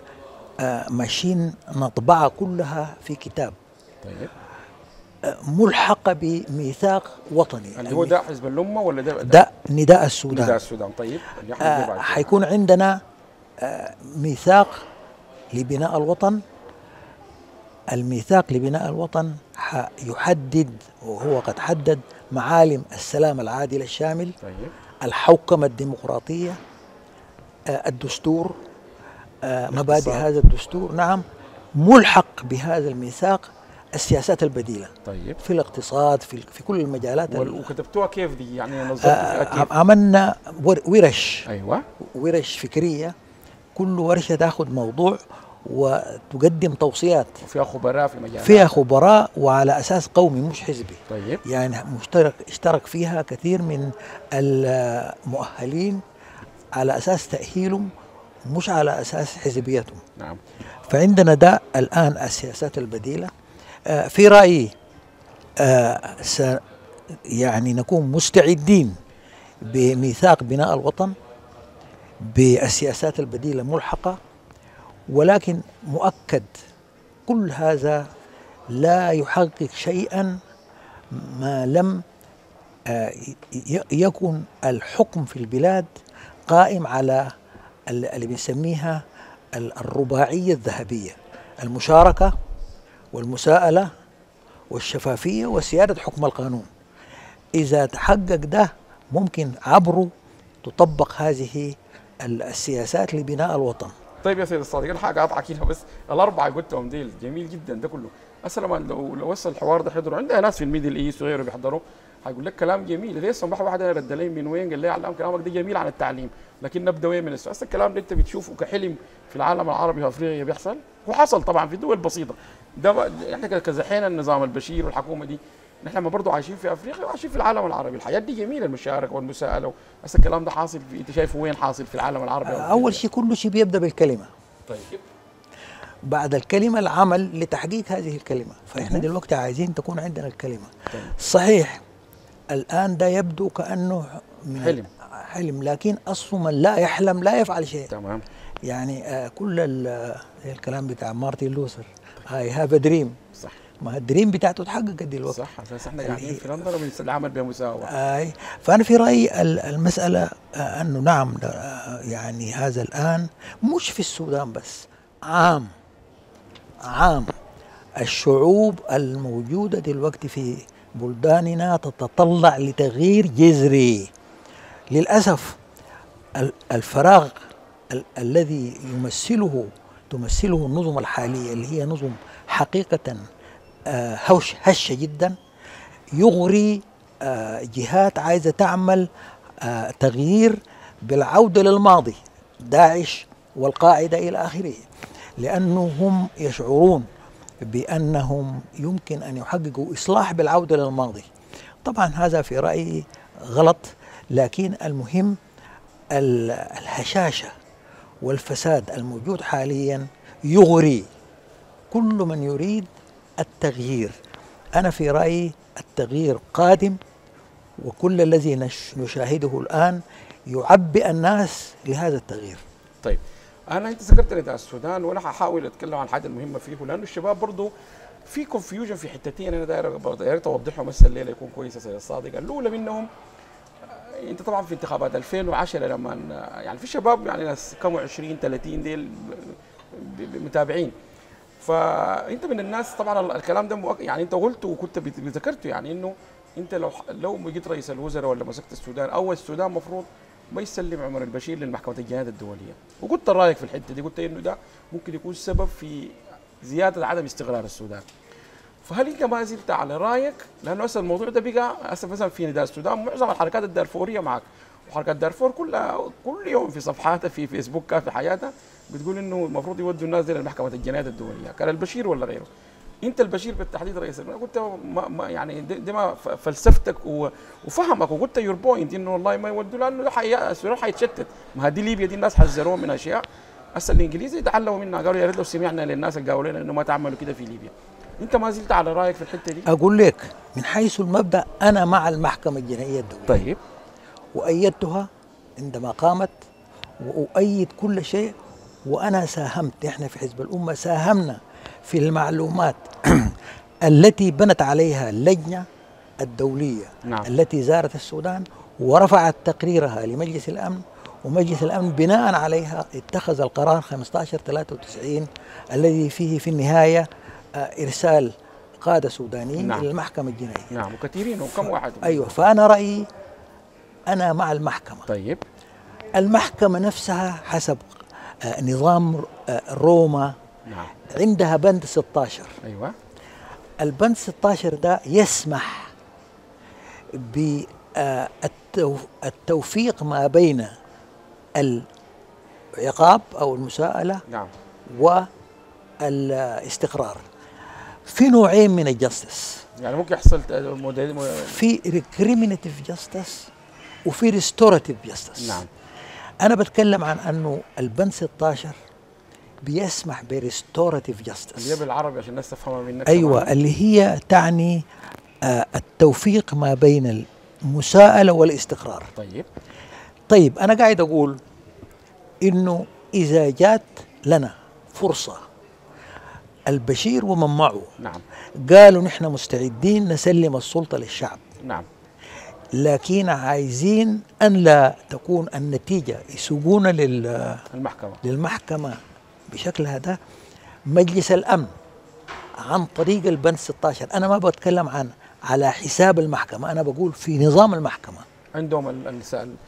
ماشيين نطبعها كلها في كتاب. طيب. ملحقة بميثاق وطني. اللي هو ده حزب الأمة ولا ده نداء السودان. نداء السودان. طيب. حيكون عندنا ميثاق لبناء الوطن. الميثاق لبناء الوطن يحدد، وهو قد حدد، معالم السلام العادل الشامل. طيب. الحوكمة الديمقراطية، الدستور، مبادئ هذا الدستور، نعم، ملحق بهذا الميثاق السياسات البديلة. طيب. في الاقتصاد، في كل المجالات. وكتبتوها كيف دي؟ يعني نظرتوها كيف؟ عملنا ورش. أيوة. ورش فكرية، كل ورشة تأخذ موضوع وتقدم توصيات، وفيها خبراء في مجالات، فيها خبراء وعلى أساس قومي مش حزبي. طيب. يعني اشترك فيها كثير من المؤهلين على أساس تأهيلهم مش على أساس حزبيتهم. نعم. فعندنا ده الآن السياسات البديلة. في رأيي يعني نكون مستعدين بميثاق بناء الوطن، بالسياسات البديلة ملحقة، ولكن مؤكد كل هذا لا يحقق شيئا ما لم يكن الحكم في البلاد قائم على اللي بنسميها الرباعية الذهبية: المشاركة والمساءلة والشفافية وسيادة حكم القانون. إذا تحقق ده ممكن عبره تطبق هذه السياسات لبناء الوطن. طيب يا سيد الصادق، الحاجة أقطعك هنا بس، الأربعة قلتهم دي جميل جدا ده كله، أسلم لو وصل الحوار ده حضروا، عندها ناس في الميدل إيست وغيره بيحضروا، هيقول لك كلام جميل، ليه صباح واحد رد لي من وين قال لي علام كلامك ده جميل عن التعليم، لكن نبدأ وين من السؤال؟ الكلام ده أنت بتشوفه كحلم في العالم العربي وأفريقيا بيحصل؟ وحصل طبعا في دول بسيطة، ده إحنا كزحينا النظام البشير والحكومة دي، نحن ما برضه عايشين في افريقيا وعايشين في العالم العربي، الحياه دي جميله المشاركه والمساءله، هسه الكلام ده حاصل انت شايفه وين حاصل في العالم العربي؟ اول شيء كل شيء بيبدا بالكلمه. طيب. بعد الكلمه العمل لتحقيق هذه الكلمه، فاحنا دلوقتي عايزين تكون عندنا الكلمه. طيب. صحيح الان ده يبدو كانه حلم، لكن اصل من لا يحلم لا يفعل شيء. تمام. يعني كل الكلام بتاع مارتن لوثر، اي هاف ا دريم، صح، ما الدريم بتاعته اتحققت دلوقتي. صح، اساس احنا قاعدين في لندن وبنعمل بمساواه. اي، فانا في رايي المساله انه نعم، يعني هذا الان مش في السودان بس، عام الشعوب الموجوده دلوقتي في بلداننا تتطلع لتغيير جذري. للاسف الفراغ الذي تمثله النظم الحاليه، اللي هي نظم حقيقه هشة جدا، يغري جهات عايزة تعمل تغيير بالعودة للماضي، داعش والقاعدة إلى آخره، لأنهم يشعرون بأنهم يمكن أن يحققوا إصلاح بالعودة للماضي. طبعا هذا في رأيي غلط، لكن المهم الهشاشة والفساد الموجود حاليا يغري كل من يريد التغيير. أنا في رأيي التغيير قادم، وكل الذي نشاهده الآن يعبئ الناس لهذا التغيير. طيب، أنت ذكرت نداء السودان، وأنا هحاول أتكلم عن حاجة مهمة فيه، لأنه الشباب برضه في كونفيوجن في حتتين أنا داير أوضحهم، بس الليلة يكون كويس يا سيد الصادق. الأولى منهم انت طبعا في انتخابات 2010 لما يعني في شباب يعني ناس كانوا 20 30 ديل متابعين، فانت من الناس طبعا الكلام ده يعني انت قلته وكنت ذكرته، يعني انه انت لو ما جيت رئيس الوزراء ولا مسكت السودان، اول السودان المفروض ما يسلم عمر البشير للمحكمة الجنائية الدولية، وقلت رايك في الحتة دي، قلت انه ده ممكن يكون سبب في زيادة عدم استقرار السودان. فهل انت ما زلت على رايك؟ لانه هسه الموضوع ده بقى هسه مثلا في نداء السودان معظم الحركات الدارفورية معك، وحركات دارفور كلها كل يوم في صفحاتها في فيسبوكها في حياتها بتقول انه المفروض يودوا الناس دي للمحكمة الجنائية الدولية، كان البشير ولا غيره. انت البشير بالتحديد رئيس قلت ما يعني دي ما فلسفتك وفهمك، وقلت يور بوينت انه والله ما يودوا لانه السودان حيتشتت، ما هذه ليبيا دي الناس حذروها من اشياء هسه الانجليزي يتعلموا منها، قالوا يا ريت لو سمعنا للناس اللي قالوا لنا انه ما تعملوا كده في ليبيا. انت ما زلت على رايك في الحته دي؟ اقول لك من حيث المبدا انا مع المحكمه الجنائيه الدوليه. طيب. وايدتها عندما قامت واؤيد كل شيء، وانا ساهمت، احنا في حزب الامه ساهمنا في المعلومات التي بنت عليها اللجنة الدولية، نعم. التي زارت السودان ورفعت تقريرها لمجلس الأمن، ومجلس الأمن بناء عليها اتخذ القرار 1593 الذي فيه في النهاية إرسال قادة سودانيين، نعم. إلى المحكمة الجنائية، نعم. وكثيرين وكم واحد أيوة. فأنا رأيي أنا مع المحكمة. طيب. المحكمة نفسها حسب نظام روما، نعم. عندها بند 16. أيوة. البند 16 ده يسمح بالتوفيق ما بين العقاب أو المساءلة، نعم. والاستقرار في نوعين من الجستس، يعني ممكن يحصل في ريكريمينيتيف جستس وفي ريستوراتيف جستس، نعم. أنا بتكلم عن أنه البند 16 بيسمح بريستوراتيف جاستس، اللي بالعربي عشان الناس تفهمها منك، ايوه طبعاً. اللي هي تعني التوفيق ما بين المساءله والاستقرار. طيب انا قاعد اقول انه اذا جات لنا فرصه البشير ومن معه، نعم. قالوا نحن مستعدين نسلم السلطه للشعب، نعم. لكن عايزين ان لا تكون النتيجه يسوقونا للمحكمة بشكل هذا. مجلس الأمن عن طريق البند 16، أنا ما بتكلم عن على حساب المحكمة، أنا بقول في نظام المحكمة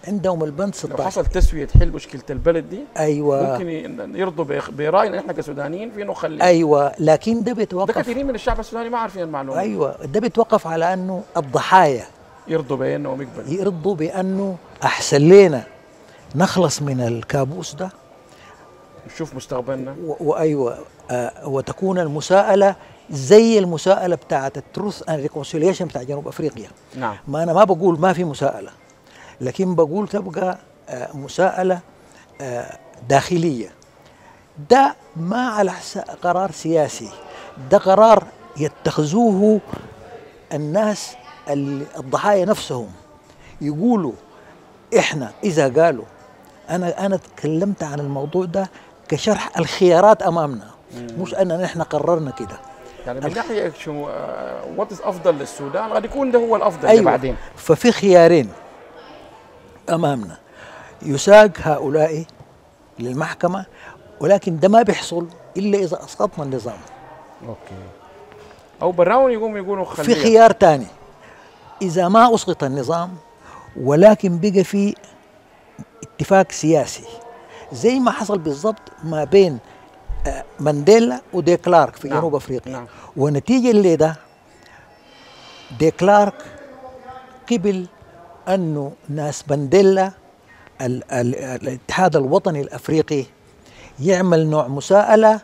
عندهم البند 16، لو حصل تسوية تحل مشكلة البلد دي، أيوة. ممكن يرضوا برأينا إحنا كسودانيين في نخلي، أيوة. لكن ده بيتوقف، ده كثيرين من الشعب السوداني ما عارفين المعلومة، أيوة. ده بيتوقف على أنه الضحايا يرضوا بأنه أحسن لنا نخلص من الكابوس ده، نشوف مستقبلنا، وايوه وتكون المساءله زي المساءله بتاعه التروث اند ريكونسيليشن بتاع جنوب افريقيا، نعم. ما انا ما بقول ما في مساءله، لكن بقول تبقى مساءله داخليه. ده ما على قرار سياسي، ده قرار يتخذوه الناس الضحايا نفسهم، يقولوا احنا اذا قالوا أنا تكلمت عن الموضوع ده كشرح الخيارات أمامنا، مش أننا نحن قررنا كده، يعني من ناحية شو واتس أفضل للسودان قد يكون ده هو الأفضل، أيوة. بعدين ففي خيارين أمامنا، يساق هؤلاء للمحكمة، ولكن ده ما بيحصل إلا إذا أسقطنا النظام، أوكي. أو براون يقولوا خلينا في خيار تاني إذا ما أسقط النظام، ولكن بقى في اتفاق سياسي زي ما حصل بالضبط ما بين مانديلا ودي كلارك في جنوب افريقيا، نعم. ونتيجه لده دي كلارك قبل انه ناس مانديلا الاتحاد الوطني الافريقي يعمل نوع مساءله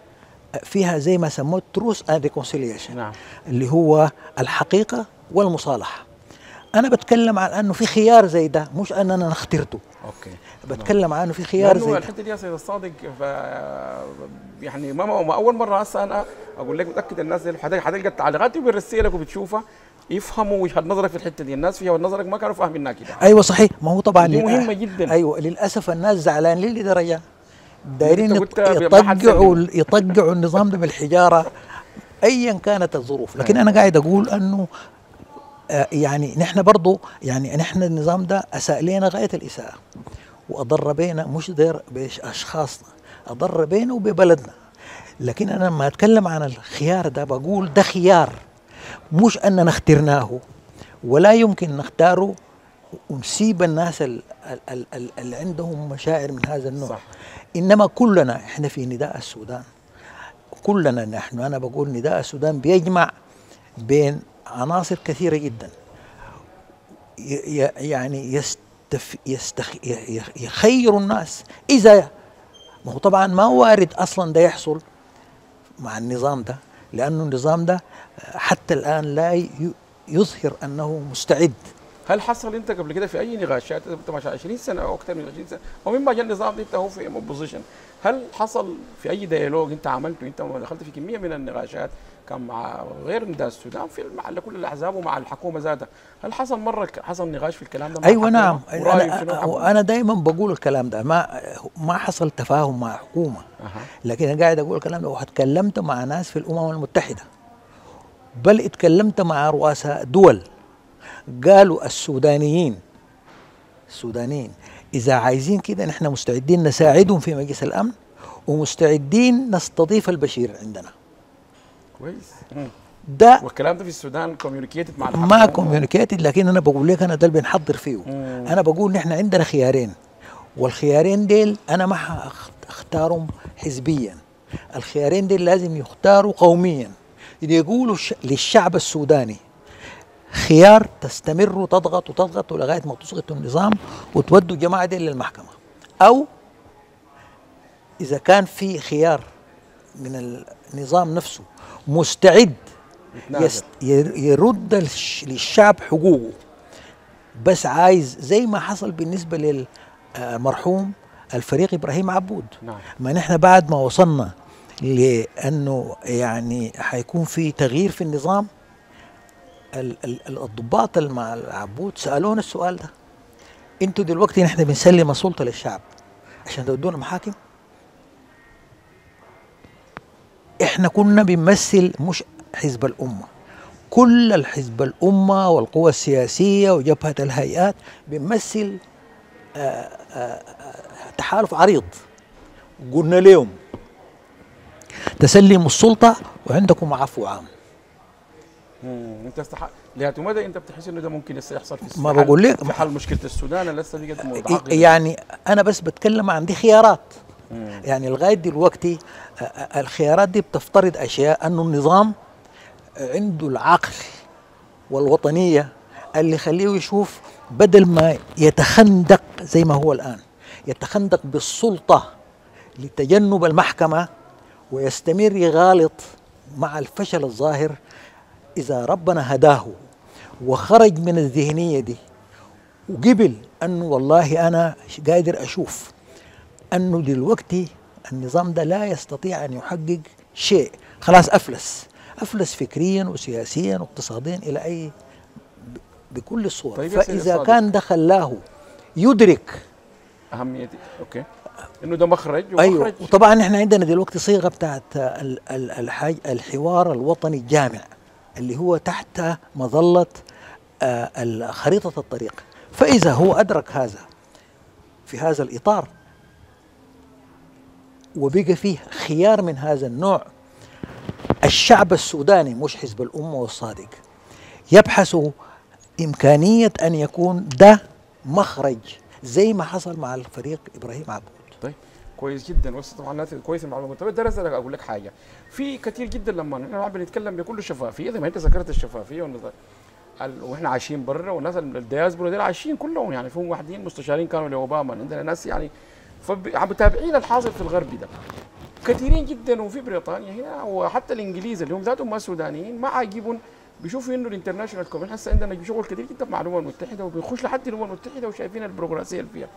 فيها زي ما سموه تروث اند ريكونسيليشن، نعم. اللي هو الحقيقه والمصالحه. أنا بتكلم عن أنه في خيار زي ده، مش أننا نخترته، أوكي. بتكلم عن أنه في خيار زي ده. الحتة دي يا سيد الصادق يعني ما أول مرة هسه أنا أقول لك، متأكد الناس دي حتلقى تعليقاتي وبيرسيها لك وبتشوفها، يفهموا وجهة نظرك في الحتة دي، الناس فيها وجهة نظرك ما كانوا فاهمينها كده، أيوه صحيح. ما هو طبعا دي مهمة جدا، أيوه. للأسف الناس زعلانين لدرجة دايرين يطقعوا النظام ده بالحجارة أيا كانت الظروف، لكن أنا قاعد أقول أنه يعني نحن برضو يعني نحن النظام ده أساء لنا غاية الإساءة وأضر بينا، مش دير بأشخاصنا، أضر بينا وببلدنا. لكن أنا لما أتكلم عن الخيار ده بقول ده خيار، مش أننا اخترناه ولا يمكن نختاره ونسيب الناس اللي عندهم مشاعر من هذا النوع. صح. إنما كلنا إحنا في نداء السودان، كلنا نحن، أنا بقول نداء السودان بيجمع بين عناصر كثيرة جدا، يعني يخير الناس. إذا ما هو طبعا ما وارد أصلا ده يحصل مع النظام ده، لأنه النظام ده حتى الآن لا يظهر أنه مستعد. هل حصل انت قبل كده في اي نقاشات، انت 20 سنه او اكثر من 20 سنه ومما جاء النظام انت هو في اوبوزيشن، هل حصل في اي ديالوج انت عملته، انت دخلت في كميه من النقاشات كان مع غير نداء السودان في مع كل الاحزاب ومع الحكومه ذاتها، هل حصل مره حصل نقاش في الكلام ده؟ ايوه نعم، انا دايما بقول الكلام ده، ما حصل تفاهم مع حكومه، لكن انا قاعد اقول الكلام ده، واتكلمت مع ناس في الامم المتحده، بل اتكلمت مع رؤساء دول قالوا السودانيين إذا عايزين كده نحن مستعدين نساعدهم في مجلس الأمن ومستعدين نستضيف البشير عندنا. كويس. ده والكلام ده في السودان كوميونيكيتد مع الحكومة؟ ما كوميونيكيتد، لكن أنا بقول لك أنا ده اللي بنحضر فيه. أنا بقول نحن عندنا خيارين، والخيارين ديل أنا ما هختارهم حزبيا، الخيارين ديل لازم يختاروا قوميا، يقولوا للشعب السوداني خيار تستمر وتضغط وتضغط لغايه ما تسقط النظام وتودوا الجماعه دي للمحكمه، او اذا كان في خيار من النظام نفسه مستعد يرد للشعب حقوقه، بس عايز زي ما حصل بالنسبه للمرحوم الفريق ابراهيم عبود. نعم. ما نحن بعد ما وصلنا لانه يعني حيكون في تغيير في النظام، الضباط مع العبود سالونا السؤال ده، انتوا دلوقتي نحن بنسلم السلطه للشعب عشان تودونا محاكم؟ احنا كنا بنمثل مش حزب الامه، كل الحزب الامه والقوى السياسيه وجبهه الهيئات بنمثل تحالف عريض، قلنا لهم تسلموا السلطه وعندكم عفو عام. انت استحق لهات مدى، انت بتحس انه ده ممكن لسه يحصل في السودان؟ ما بقول لك في حل مشكله السودان لسه بقت متعقده، يعني انا بس بتكلم عن دي خيارات. يعني لغايه دلوقتي الخيارات دي بتفترض اشياء، انه النظام عنده العقل والوطنيه اللي يخليه يشوف بدل ما يتخندق زي ما هو الان، يتخندق بالسلطه لتجنب المحكمه ويستمر يغالط مع الفشل الظاهر. إذا ربنا هداه وخرج من الذهنية دي وقبل أنه والله أنا قادر أشوف أنه دلوقتي النظام ده لا يستطيع أن يحقق شيء، خلاص أفلس فكريا وسياسيا واقتصاديا إلى أي بكل الصور. طيب فإذا كان ده خلاه يدرك أهمية أوكي انه ده مخرج ومخرج. ايوه وطبعا احنا عندنا دلوقتي صيغة بتاعت الحوار الوطني الجامع اللي هو تحت مظلة خريطة الطريق، فإذا هو أدرك هذا في هذا الإطار وبقى فيه خيار من هذا النوع، الشعب السوداني مش حزب الأمة والصادق يبحث إمكانية أن يكون ده مخرج زي ما حصل مع الفريق إبراهيم عبود. طيب كويس جدا، وصلت طبعا كويس المعلومه. طب درس اقول لك حاجه، في كثير جدا لما احنا بنتكلم بكل شفافيه زي ما انت ذكرت الشفافيه والنظر، واحنا عايشين برا والناس الدياسبورا دول عايشين كلهم يعني فيهم واحدين مستشارين كانوا لاوباما، عندنا ناس يعني عم متابعين الحاصل في الغرب ده كثيرين جدا، وفي بريطانيا هنا وحتى الانجليز اللي هم ذاتهم ما سودانيين ما عاجبهم، بيشوفوا انه الانترناشونال كوميون هسه عندنا شغل كثير جدا مع الامم المتحده وبيخش لحد الامم المتحده وشايفين البروغراسيه اللي فيها.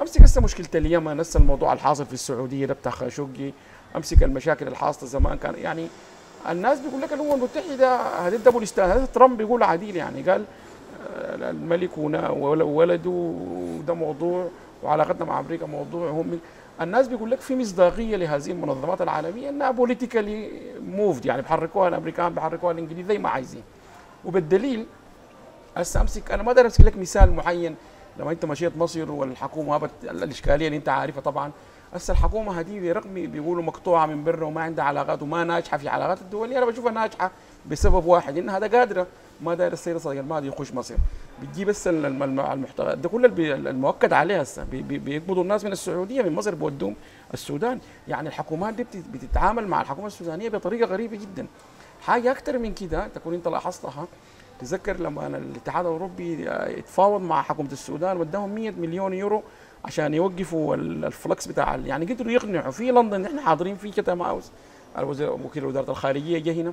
امسك هسه مشكله اليمن، هسه الموضوع الحاصل في السعوديه ده بتاع خاشقجي، امسك المشاكل الحاصله زمان كان يعني الناس بيقول لك الامم المتحده هذا دبل ستاند، ترامب بيقول عديل يعني قال الملك وولده ده موضوع وعلاقتنا مع امريكا موضوع، هم الناس بيقول لك في مصداقيه لهذه المنظمات العالميه انها بوليتيكالي موفد يعني بحركوها الامريكان بحركوها الانجليز زي ما عايزين، وبالدليل استمسك. انا ما اقدر امسك لك مثال معين. لما انت مشيت مصر والحكومه هبت، الاشكاليه اللي انت عارفها طبعا. هسه الحكومه هذه برغم بيقولوا مقطوعه من برا وما عندها علاقات وما ناجحه في علاقات الدوليه، انا بشوفها ناجحه بسبب واحد، انها هذا قادره ما داير السيد صديق المهدي يخش مصر، بتجيب هسه المحتوى ده كل المؤكد عليه هسه، بيقبضوا الناس من السعوديه من مصر بودوهم السودان. يعني الحكومات دي بتتعامل مع الحكومه السودانيه بطريقه غريبه جدا. حاجه اكثر من كده تكون انت لاحظتها، تذكر لما الاتحاد الاوروبي اتفاوض مع حكومه السودان وداهم 100 مليون يورو عشان يوقفوا الفلكس بتاع، يعني قدروا يقنعوا في لندن. احنا حاضرين في كتام هاوس، وكيل وزاره الخارجيه جه هنا،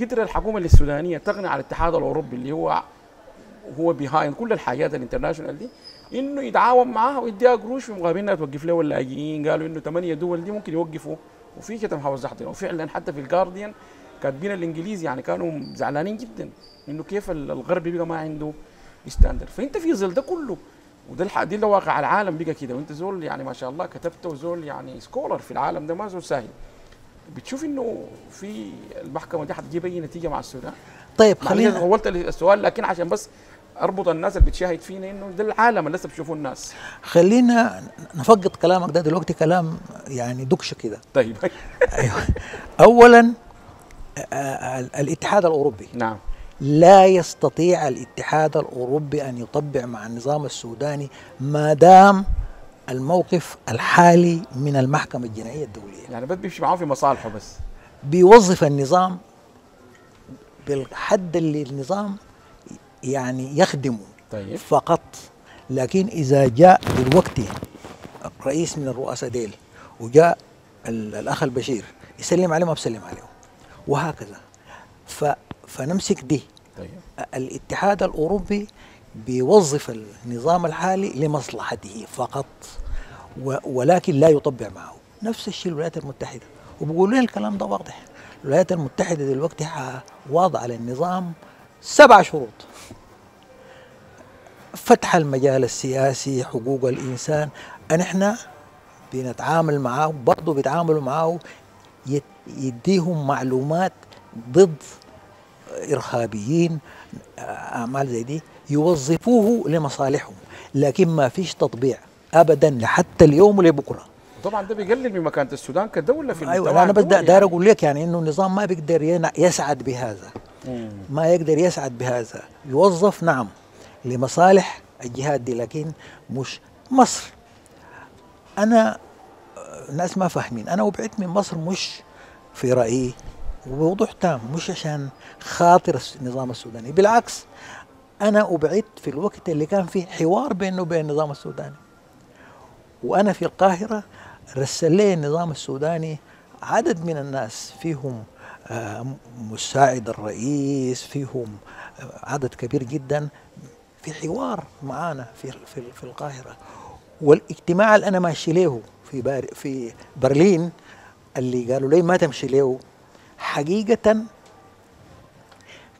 قدر الحكومه السودانيه تقنع الاتحاد الاوروبي اللي هو بيهاين كل الحاجات الانترناشونال دي انه يتعاون معاها ويديها قروش في مقابل انها توقف له اللاجئين. قالوا انه 8 دول دي ممكن يوقفوا، وفي كتام هاوس حاضرين. وفعلا حتى في الجارديان كاتبين الانجليز يعني كانوا زعلانين جدا انه كيف الغرب بيبقى ما عنده ستاندرد. فانت في ظل ده كله، وده دي اللي واقع العالم بقى كده، وانت زول يعني ما شاء الله كتبته وزول يعني سكولر في العالم ده، ما زول ساهل. بتشوف انه في المحكمه دي هتجيب اي نتيجه مع السودان؟ طيب خلينا طولت السؤال لكن عشان بس اربط الناس اللي بتشاهد فينا انه ده العالم اللي لسه بيشوفوه الناس. خلينا نفقد كلامك ده دلوقتي، كلام يعني دكشه كده. طيب ايوه. اولا الاتحاد الاوروبي، نعم، لا يستطيع الاتحاد الأوروبي أن يطبع مع النظام السوداني ما دام الموقف الحالي من المحكمة الجنائية الدولية. يعني بس بيمشي معاهم في مصالحه، بس بيوظف النظام بالحد اللي النظام يعني يخدمه. طيب. فقط. لكن إذا جاء دلوقتي رئيس من الرؤساء ديل وجاء الأخ البشير يسلم عليه ما بسلم عليه وهكذا، فنمسك دي. طيب. الاتحاد الأوروبي بيوظف النظام الحالي لمصلحته فقط، ولكن لا يطبع معه. نفس الشيء الولايات المتحدة، وبقول لها الكلام ده واضح. الولايات المتحدة دلوقتي واضعة للنظام 7 شروط: فتح المجال السياسي، حقوق الإنسان. نحن بنتعامل معه، برضه بيتعاملوا معه، يديهم معلومات ضد إرهابيين، أعمال زي دي، يوظفوه لمصالحهم، لكن ما فيش تطبيع أبدا لحتى اليوم ولبكرة. طبعا ده بيقلل من مكانة السودان كدولة في المجتمع. أيوة، أنا بس داير أقول لك يعني إنه النظام ما بيقدر يسعد بهذا، ما يقدر يسعد بهذا. يوظف نعم لمصالح الجهات دي، لكن مش مصر. أنا الناس ما فاهمين، أنا وبعت من مصر مش في رأيي وبوضوح تام مش عشان خاطر النظام السوداني، بالعكس أنا أبعد في الوقت اللي كان فيه حوار بينه وبين النظام السوداني، وأنا في القاهرة رسل لي النظام السوداني عدد من الناس، فيهم مساعد الرئيس، فيهم عدد كبير جدا، في حوار معانا في القاهرة. والاجتماع اللي أنا ماشي له في برلين اللي قالوا لي ما تمشي له، حقيقة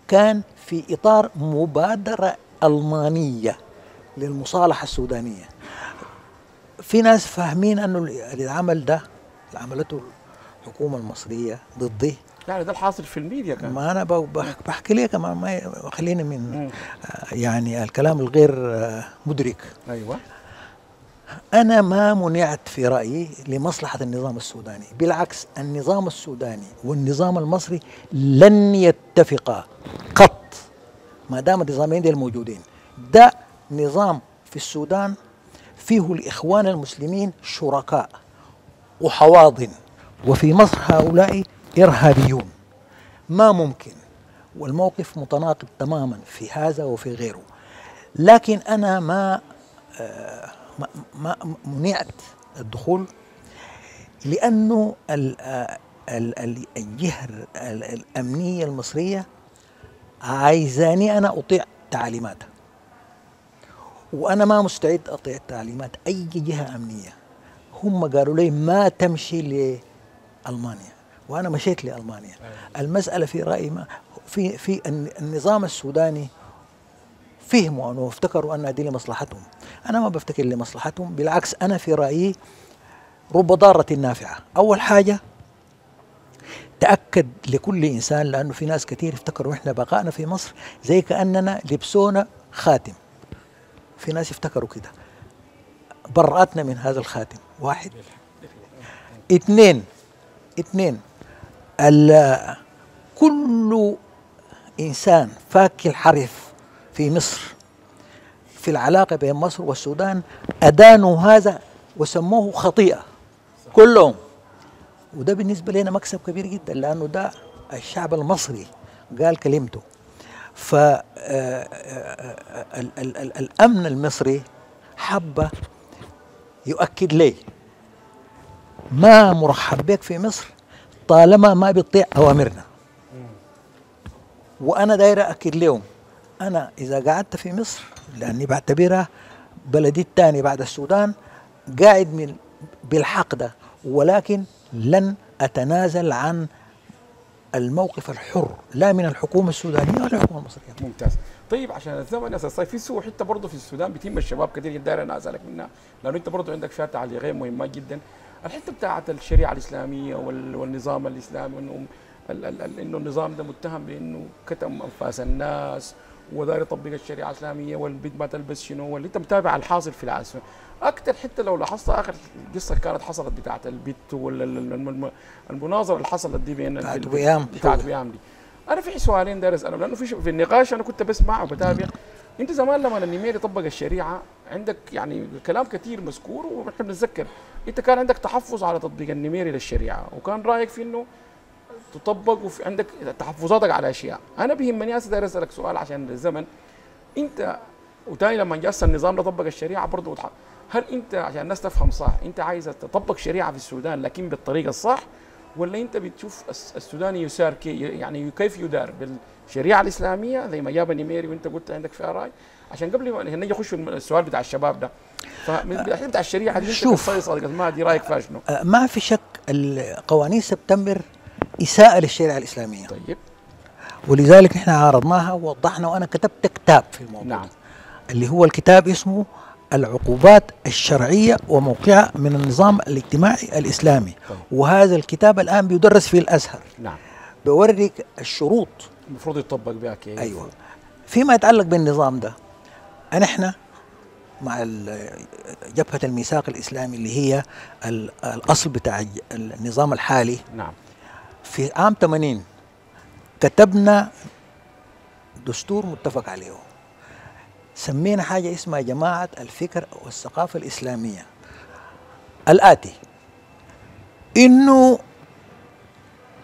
كان في إطار مبادرة ألمانية للمصالحة السودانية. في ناس فاهمين أنه العمل ده عملته الحكومة المصرية ضده، يعني ده الحاصل في الميديا كان. ما أنا بحكي لك، ما خليني من يعني الكلام الغير مدرك. أيوة. أنا ما منعت في رأيي لمصلحة النظام السوداني، بالعكس النظام السوداني والنظام المصري لن يتفقا قط ما دام النظامين دي الموجودين. ده نظام في السودان فيه الإخوان المسلمين شركاء وحواضن، وفي مصر هؤلاء إرهابيون، ما ممكن. والموقف متناقض تماما في هذا وفي غيره. لكن أنا ما منعت الدخول، لأنه الجهة الأمنية المصرية عايزاني أنا أطيع تعليماتها، وأنا ما مستعد أطيع تعليمات أي جهة أمنية. هم قالوا لي ما تمشي لألمانيا، وأنا مشيت لألمانيا. المسألة في رأيي في النظام السوداني فهموا أنه افتكروا أن هذه لمصلحتهم. أنا ما بفتكر لمصلحتهم، بالعكس أنا في رأيي رب ضارة نافعة. أول حاجة تأكد لكل إنسان، لأنه في ناس كثير افتكروا إحنا بقائنا في مصر زي كأننا لبسونا خاتم، في ناس افتكروا كده، برأتنا من هذا الخاتم. واحد. اثنين، كل إنسان فاك الحرف في مصر في العلاقة بين مصر والسودان أدانوا هذا وسموه خطيئة كلهم، وده بالنسبة لنا مكسب كبير جدا، لأنه ده الشعب المصري قال كلمته. فالأمن المصري حب يؤكد لي ما مرحب بك في مصر طالما ما بتطيع أوامرنا. وأنا داير أؤكد لهم أنا إذا قعدت في مصر، لأني بعتبرها بلدي الثاني بعد السودان، قاعد بالحق ده، ولكن لن أتنازل عن الموقف الحر لا من الحكومة السودانية ولا الحكومة المصرية. ممتاز. طيب عشان الزمن يا استاذ، في سوء حته برضه في السودان بيتم الشباب كثير جدا، انا اسالك منها لانه انت برضه عندك فيها تعليقات مهمه جدا. الحته بتاعت الشريعه الاسلاميه والنظام الاسلامي، انه النظام ده متهم بانه كتم انفاس الناس ودار يطبق الشريعه الاسلاميه والبنت ما تلبس شنو، واللي انت متابع الحاصل في العاصمه. اكثر حته لو لاحظت اخر قصه كانت حصلت بتاعت البت ولا المناظره اللي حصلت دي بين بتاعت ويام دي. انا في سؤالين داير اسالهم، لانه في النقاش انا كنت بسمع وبتابع. انت زمان لما النميري طبق الشريعه عندك يعني كلام كثير مذكور، ونحن بنتذكر انت كان عندك تحفظ على تطبيق النميري للشريعه، وكان رايك في انه تطبق وعندك تحفظاتك على اشياء. انا بيهمني هسه داير اسالك سؤال عشان الزمن، انت وتاني لما جاء النظام ده طبق الشريعه برضه، هل انت عشان الناس تفهم صح انت عايز تطبق شريعه في السودان لكن بالطريقه الصح، ولا انت بتشوف السوداني يسار يعني كيف يدار بالشريعه الاسلاميه زي ما جاب النميري وانت قلت عندك فيها راي؟ عشان قبل ما نخش السؤال بتاع الشباب ده، فمن بتاع الشريعه دي صدقت ما دي رايك فيها شنو؟ ما في شك قوانين سبتمبر اساءه للشريعه الاسلاميه. طيب. ولذلك نحن عارضناها ووضحنا، وانا كتبت كتاب في الموضوع. نعم. اللي هو الكتاب اسمه العقوبات الشرعية وموقعها من النظام الاجتماعي الإسلامي. طيب. وهذا الكتاب الآن بيدرس في الأزهر. نعم. بوريك الشروط المفروض يطبق بها كيف. أيوة. فيما يتعلق بالنظام ده، نحن مع جبهة الميثاق الإسلامي اللي هي الأصل بتاع النظام الحالي. نعم. في عام 80 كتبنا دستور متفق عليه، سمينا حاجة اسمها جماعة الفكر والثقافة الإسلامية، الآتي إنه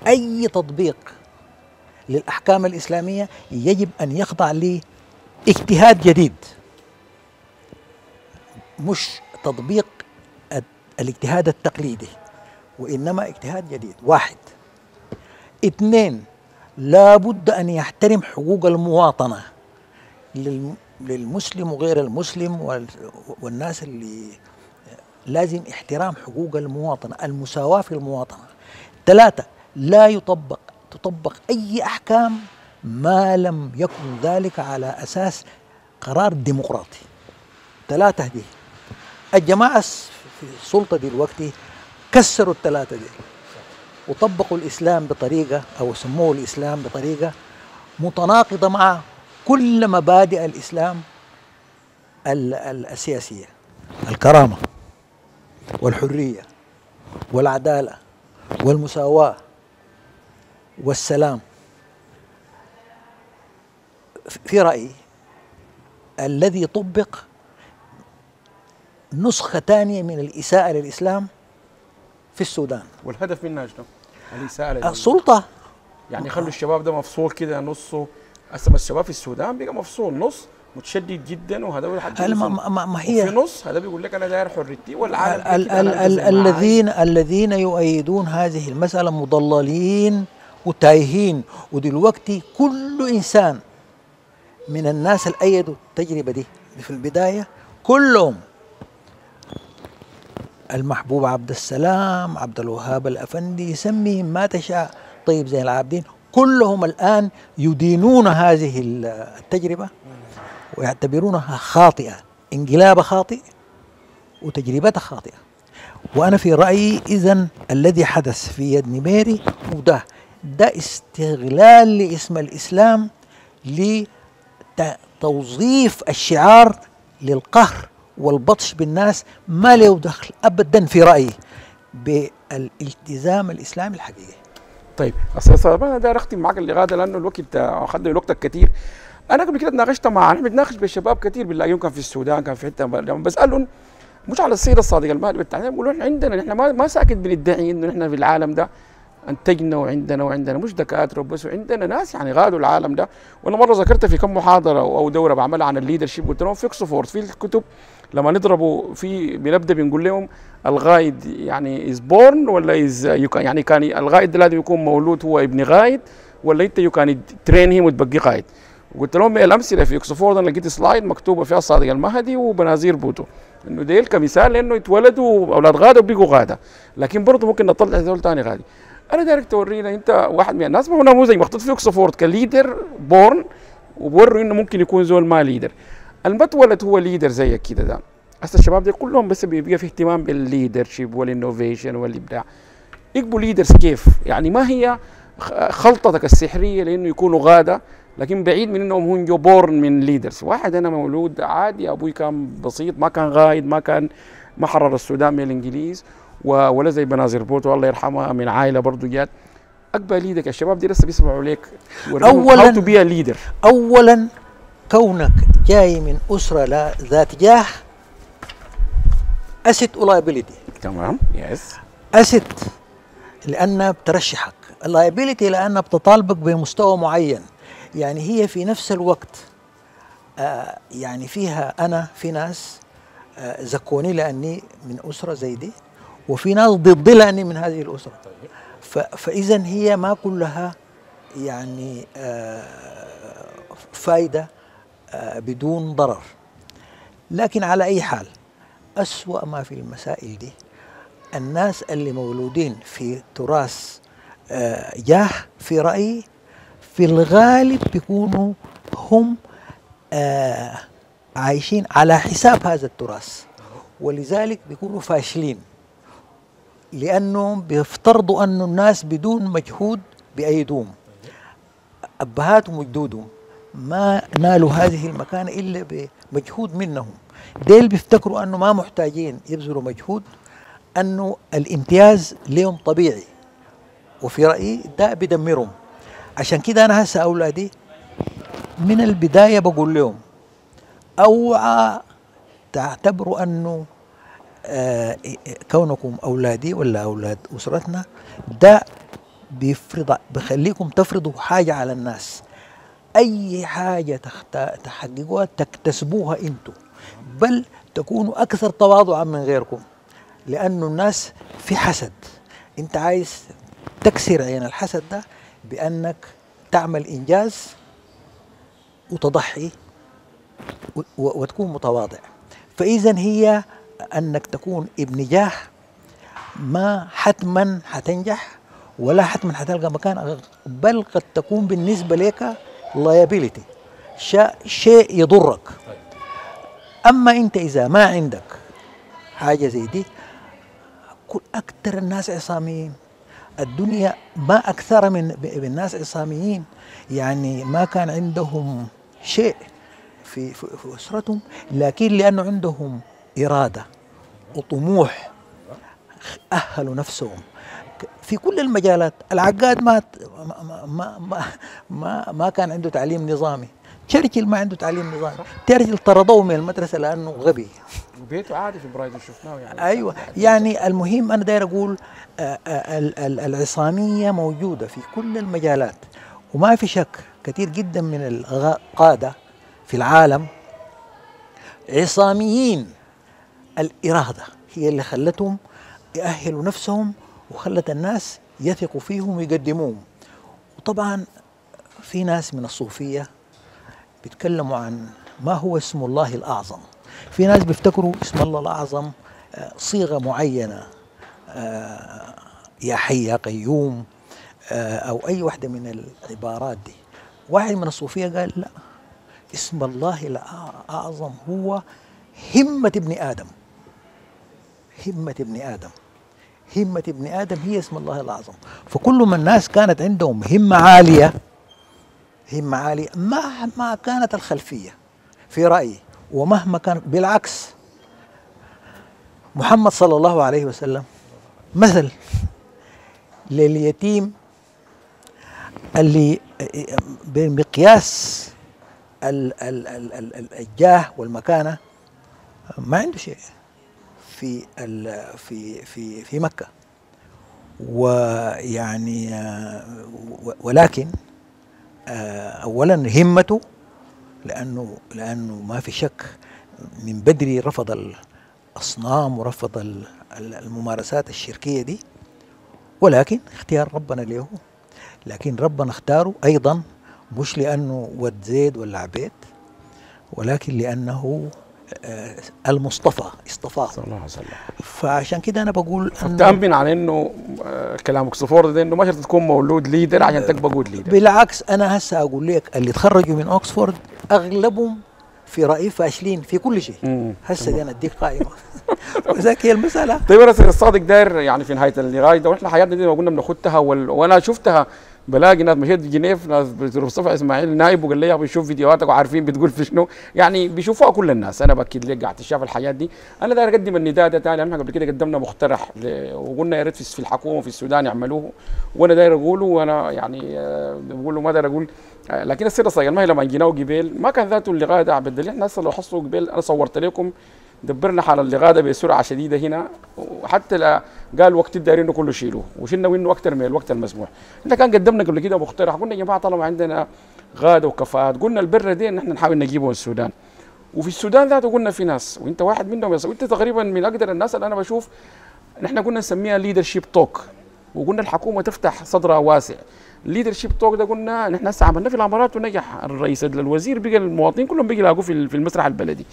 أي تطبيق للأحكام الإسلامية يجب أن يخضع لاجتهاد جديد، مش تطبيق الاجتهاد التقليدي، وإنما اجتهاد جديد. واحد. اثنين، لابد أن يحترم حقوق المواطنة للمسلم وغير المسلم، والناس اللي لازم احترام حقوق المواطنة، المساواة في المواطنة. ثلاثة، لا تطبق أي أحكام ما لم يكن ذلك على أساس قرار ديمقراطي. ثلاثة دي الجماعة في السلطة دلوقتي كسروا الثلاثة دي وطبقوا الإسلام بطريقة، أو سموه الإسلام بطريقة متناقضة مع كل مبادئ الإسلام السياسية، الكرامة والحرية والعدالة والمساواة والسلام. في رأيي الذي طبق نسخة ثانية من الإساءة للإسلام في السودان. والهدف منها شنو؟ الإساءة للإسلام. السلطة يعني خلوا الشباب ده مفصول كده نصه. أسمى الشباب في السودان بيبقى مفصول، نص متشدد جدا وهذا وفي نص هذا بيقول لك أنا داير حريتي والعالم. الذين يؤيدون هذه المسألة مضللين وتايهين، ودلوقتي كل إنسان من الناس اللي أيدوا التجربة دي في البداية كلهم، المحبوب عبد السلام، عبد الوهاب الأفندي، سميهم ما تشاء، طيب زين العابدين، كلهم الآن يدينون هذه التجربة ويعتبرونها خاطئة، انقلابها خاطئ وتجربتها خاطئة. وأنا في رأيي إذن الذي حدث في يد نميري وده ده استغلال لاسم الإسلام لتوظيف الشعار للقهر والبطش بالناس، ما له دخل أبدا في رأيي بالالتزام الإسلامي الحقيقي. طيب أستاذ أنا داير أختم معاك لغاية لأنه الوقت أخذ من وقتك كثير. أنا قبل كده تناقشت مع أنا بتناقش بالشباب كثير بنلاقيهم كان في السودان كان في حتة بسألهم مش على السيرة الصادقة المهدي بالتعليم، بيقولوا إحنا عندنا إحنا ما ساكت بندعي إنه إحنا في العالم ده انتجنا وعندنا مش دكاتره بس، وعندنا ناس يعني غادوا العالم ده. وانا مره ذكرت في كم محاضره او دوره بعملها عن الليدرشيب قلت لهم في اكسفورد في الكتب لما نضربوا في بنبدا بنقول لهم الغايد يعني از بورن ولا از يعني كان الغايد لازم يكون مولود هو ابن غايد ولا انت يو كان ترين هيم وتبقي غايد. وقلت لهم الامثله في اكسفورد انا لقيت سلايد مكتوبه فيها الصادق المهدي وبنازير بوتو انه ديل كمثال لانه يتولدوا اولاد غاده وبيقوا غاده، لكن برضه ممكن نطلع هذول ثاني غادي. أنا دايرك تورينا أنت واحد من الناس ما هو نموذج محطوط في أكسفورد كليدر بورن وبوروا إنه ممكن يكون زول ما ليدر. المتولد هو ليدر زيك كده ده. هسه الشباب دي كلهم بس بيبقى في اهتمام بالليدرشيب والإنوفيشن والإبداع. يقبوا ليدرز كيف؟ يعني ما هي خلطتك السحرية لأنه يكونوا غادة لكن بعيد من إنهم هم جو بورن من ليدرز. واحد أنا مولود عادي أبوي كان بسيط ما كان غايد ما حرر السودان من الإنجليز. ولا زي بنازير بوتو الله يرحمها من عائله برضه جات اكبر ليدك. الشباب دي لسه بيسمعوا ليك اولا بيها ليدر. اولا كونك جاي من اسره لا ذات جاه اسيت لايبيليتي. تمام يس اسيت لانها بترشحك، اللايبيليتي لانها بتطالبك بمستوى معين. يعني هي في نفس الوقت يعني فيها انا في ناس زكوني لاني من اسره زي دي وفي ناس ضدي لأني من هذه الأسرة. فإذا هي ما كلها يعني فايدة بدون ضرر. لكن على أي حال أسوأ ما في المسائل دي الناس اللي مولودين في تراث جاه في رأيي في الغالب بيكونوا هم عايشين على حساب هذا التراث ولذلك بيكونوا فاشلين لأنهم بيفترضوا أن الناس بدون مجهود بأيدهم. أبهاتهم وجدودهم ما نالوا هذه المكانة إلا بمجهود منهم. ديل بيفتكروا أنه ما محتاجين يبذلوا مجهود، أنه الامتياز لهم طبيعي، وفي رأيي ده بيدمرهم. عشان كده أنا هسه أولادي من البداية بقول لهم أوعى تعتبروا أنه كونكم أولادي ولا أولاد أسرتنا ده بخليكم تفرضوا حاجة على الناس. أي حاجة تحققوها تكتسبوها أنتم، بل تكونوا أكثر تواضعا من غيركم، لأن الناس في حسد. أنت عايز تكسر عين الحسد ده بأنك تعمل إنجاز وتضحي وتكون متواضع. فإذا هي أنك تكون ابن جاه ما حتما حتنجح ولا حتما حتلقى مكان، بل قد تكون بالنسبة لك liability شيء يضرك. أما أنت إذا ما عندك حاجة زي دي كل أكثر الناس عصاميين. الدنيا ما أكثر من الناس عصاميين، يعني ما كان عندهم شيء في أسرتهم، لكن لأنه عندهم إرادة وطموح أهلوا نفسهم في كل المجالات. العقاد ما كان عنده تعليم نظامي، تشرشل ما عنده تعليم نظامي، تشرشل طردوه من المدرسة لأنه غبي وبيته عادي في برايدن شفناه يعني. أيوة يعني المهم أنا داير أقول العصامية موجودة في كل المجالات، وما في شك كثير جدا من القادة في العالم عصاميين. الإرادة هي اللي خلتهم يأهلوا نفسهم وخلت الناس يثقوا فيهم ويقدموهم. وطبعا في ناس من الصوفية بيتكلموا عن ما هو اسم الله الأعظم. في ناس بيفتكروا اسم الله الأعظم صيغة معينة، يا حي يا قيوم أو أي واحدة من العبارات دي. واحد من الصوفية قال لا، اسم الله الأعظم هو همة ابن آدم. همة ابن آدم همة ابن آدم هي اسم الله الأعظم. فكل ما الناس كانت عندهم همة عالية، همة عالية مهما كانت الخلفية في رأيي، ومهما كان. بالعكس محمد صلى الله عليه وسلم مثل لليتيم اللي بمقياس الجاه والمكانة ما عنده شيء في في في في مكة، ويعني ولكن أولا همته، لأنه ما في شك من بدري رفض الأصنام ورفض الممارسات الشركية دي، ولكن اختيار ربنا له. لكن ربنا اختاره أيضا مش لأنه ود زيد ولا عبيد، ولكن لأنه المصطفى اصطفاه صلى الله عليه وسلم. فعشان كده انا بقول تأمن على انه كلامك صفور ده انه ما شرط تكون مولود ليدر عشان تبقى جود ليدر. بالعكس انا هسه اقول لك اللي تخرجوا من اوكسفورد اغلبهم في رايي فاشلين في كل شيء. هسه دي انا اديك قائمه وذاك هي المساله. طيب يا استاذ صادق داير يعني في نهايه اللقاء ده واحنا حياتنا دي ما قلنا بناخدها وانا شفتها بلاقي ناس مشيت جنيف ناس مصطفى اسماعيل نائب وقال لي يا بنشوف فيديوهاتك وعارفين بتقول في شنو، يعني بيشوفوها كل الناس. انا باكد لك قاعد تشاف الحياه دي. انا داير اقدم النداء ده ثاني. احنا قبل كده قدمنا مقترح وقلنا يا ريت في الحكومه في السودان يعملوه، وانا داير اقوله، وانا يعني بقول له ما داير اقول لكن السر الصغير ما هي لما جيناه قبل ما كان ذاته اللقاء ده بالدليل. احنا هسه لو حصلوا قبل انا صورت لكم دبرنا حال اللقاء ده بسرعه شديده هنا، وحتى قال وقت الدايرين انه كله شيلوه وشلنا منه اكثر من الوقت المسموح. احنا كان قدمنا قبل كده مقترح قلنا يا جماعه طالما عندنا غاده وكفاءات قلنا البر دي ان احنا نحاول نجيبه من السودان، وفي السودان ذاته قلنا في ناس وانت واحد منهم يا سيدي. وانت تقريبا من اقدر الناس اللي انا بشوف احنا قلنا نسميها ليدرشيب توك، وقلنا الحكومه تفتح صدرها واسع. الليدرشيب توك ده قلنا نحن هسه عملنا في الامارات ونجح الرئيس الوزير بقى المواطنين كلهم بقى يلاقوه في المسرح البلدي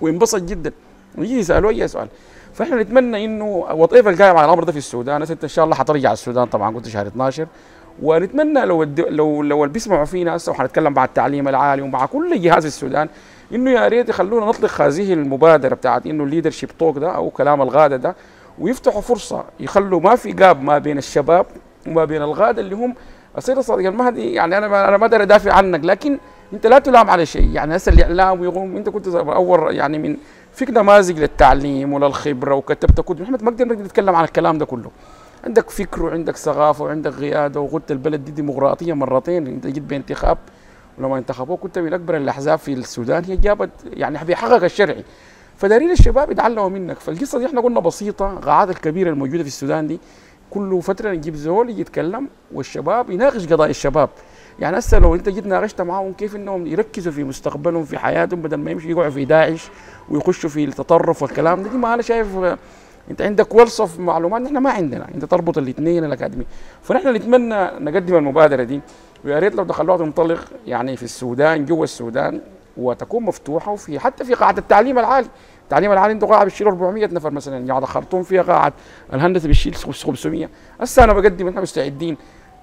وينبسط جدا ويجي يسالوا اي سؤال. فاحنا نتمنى انه وطيف القائم على الامر ده في السودان. انت ان شاء الله حترجع السودان طبعا قلت شهر 12، ونتمنى لو اللي بيسمعوا فينا هسه وحنتكلم مع التعليم العالي ومع كل جهاز السودان انه يا ريت يخلونا نطلق هذه المبادره بتاعت انه الليدرشيب توك ده او كلام الغاده ده، ويفتحوا فرصه يخلوا ما في جاب ما بين الشباب وما بين الغاده اللي هم السيد صادق المهدي. يعني انا ما اقدر ادافع عنك لكن انت لا تلام على شيء. يعني هسه الاعلام ويقوم انت كنت اول يعني من فيك نماذج للتعليم وللخبره وكتبت كتب. احنا ما نقدر نتكلم عن الكلام ده كله. عندك فكر وعندك ثقافه وعندك قياده وقلت البلد دي ديمقراطيه مرتين. انت جيت بانتخاب ولما انتخبوك كنت من اكبر الاحزاب في السودان هي جابت يعني بيحقق الشرعي. فدارين الشباب يتعلموا منك. فالقصه دي احنا قلنا بسيطه. القاعات الكبيره الموجوده في السودان دي كل فتره نجيب زول يتكلم والشباب يناقش قضايا الشباب. يعني هسه لو انت جيت ناقشت معاهم كيف انهم يركزوا في مستقبلهم في حياتهم بدل ما يمشوا يقعوا في داعش ويخشوا في التطرف والكلام ده. ما انا شايف انت عندك ولصف معلومات نحن ما عندنا. انت تربط الاثنين الاكاديمي. فنحن نتمنى نقدم المبادره دي ويا ريت لو دخلوها تنطلق يعني في السودان جوا السودان وتكون مفتوحه وفي حتى في قاعه التعليم العالي. التعليم العالي عنده قاعه بتشيل 400 نفر مثلا، يعني خرطوم فيها قاعه الهندسه بتشيل 500. هسه انا بقدم احنا مستعدين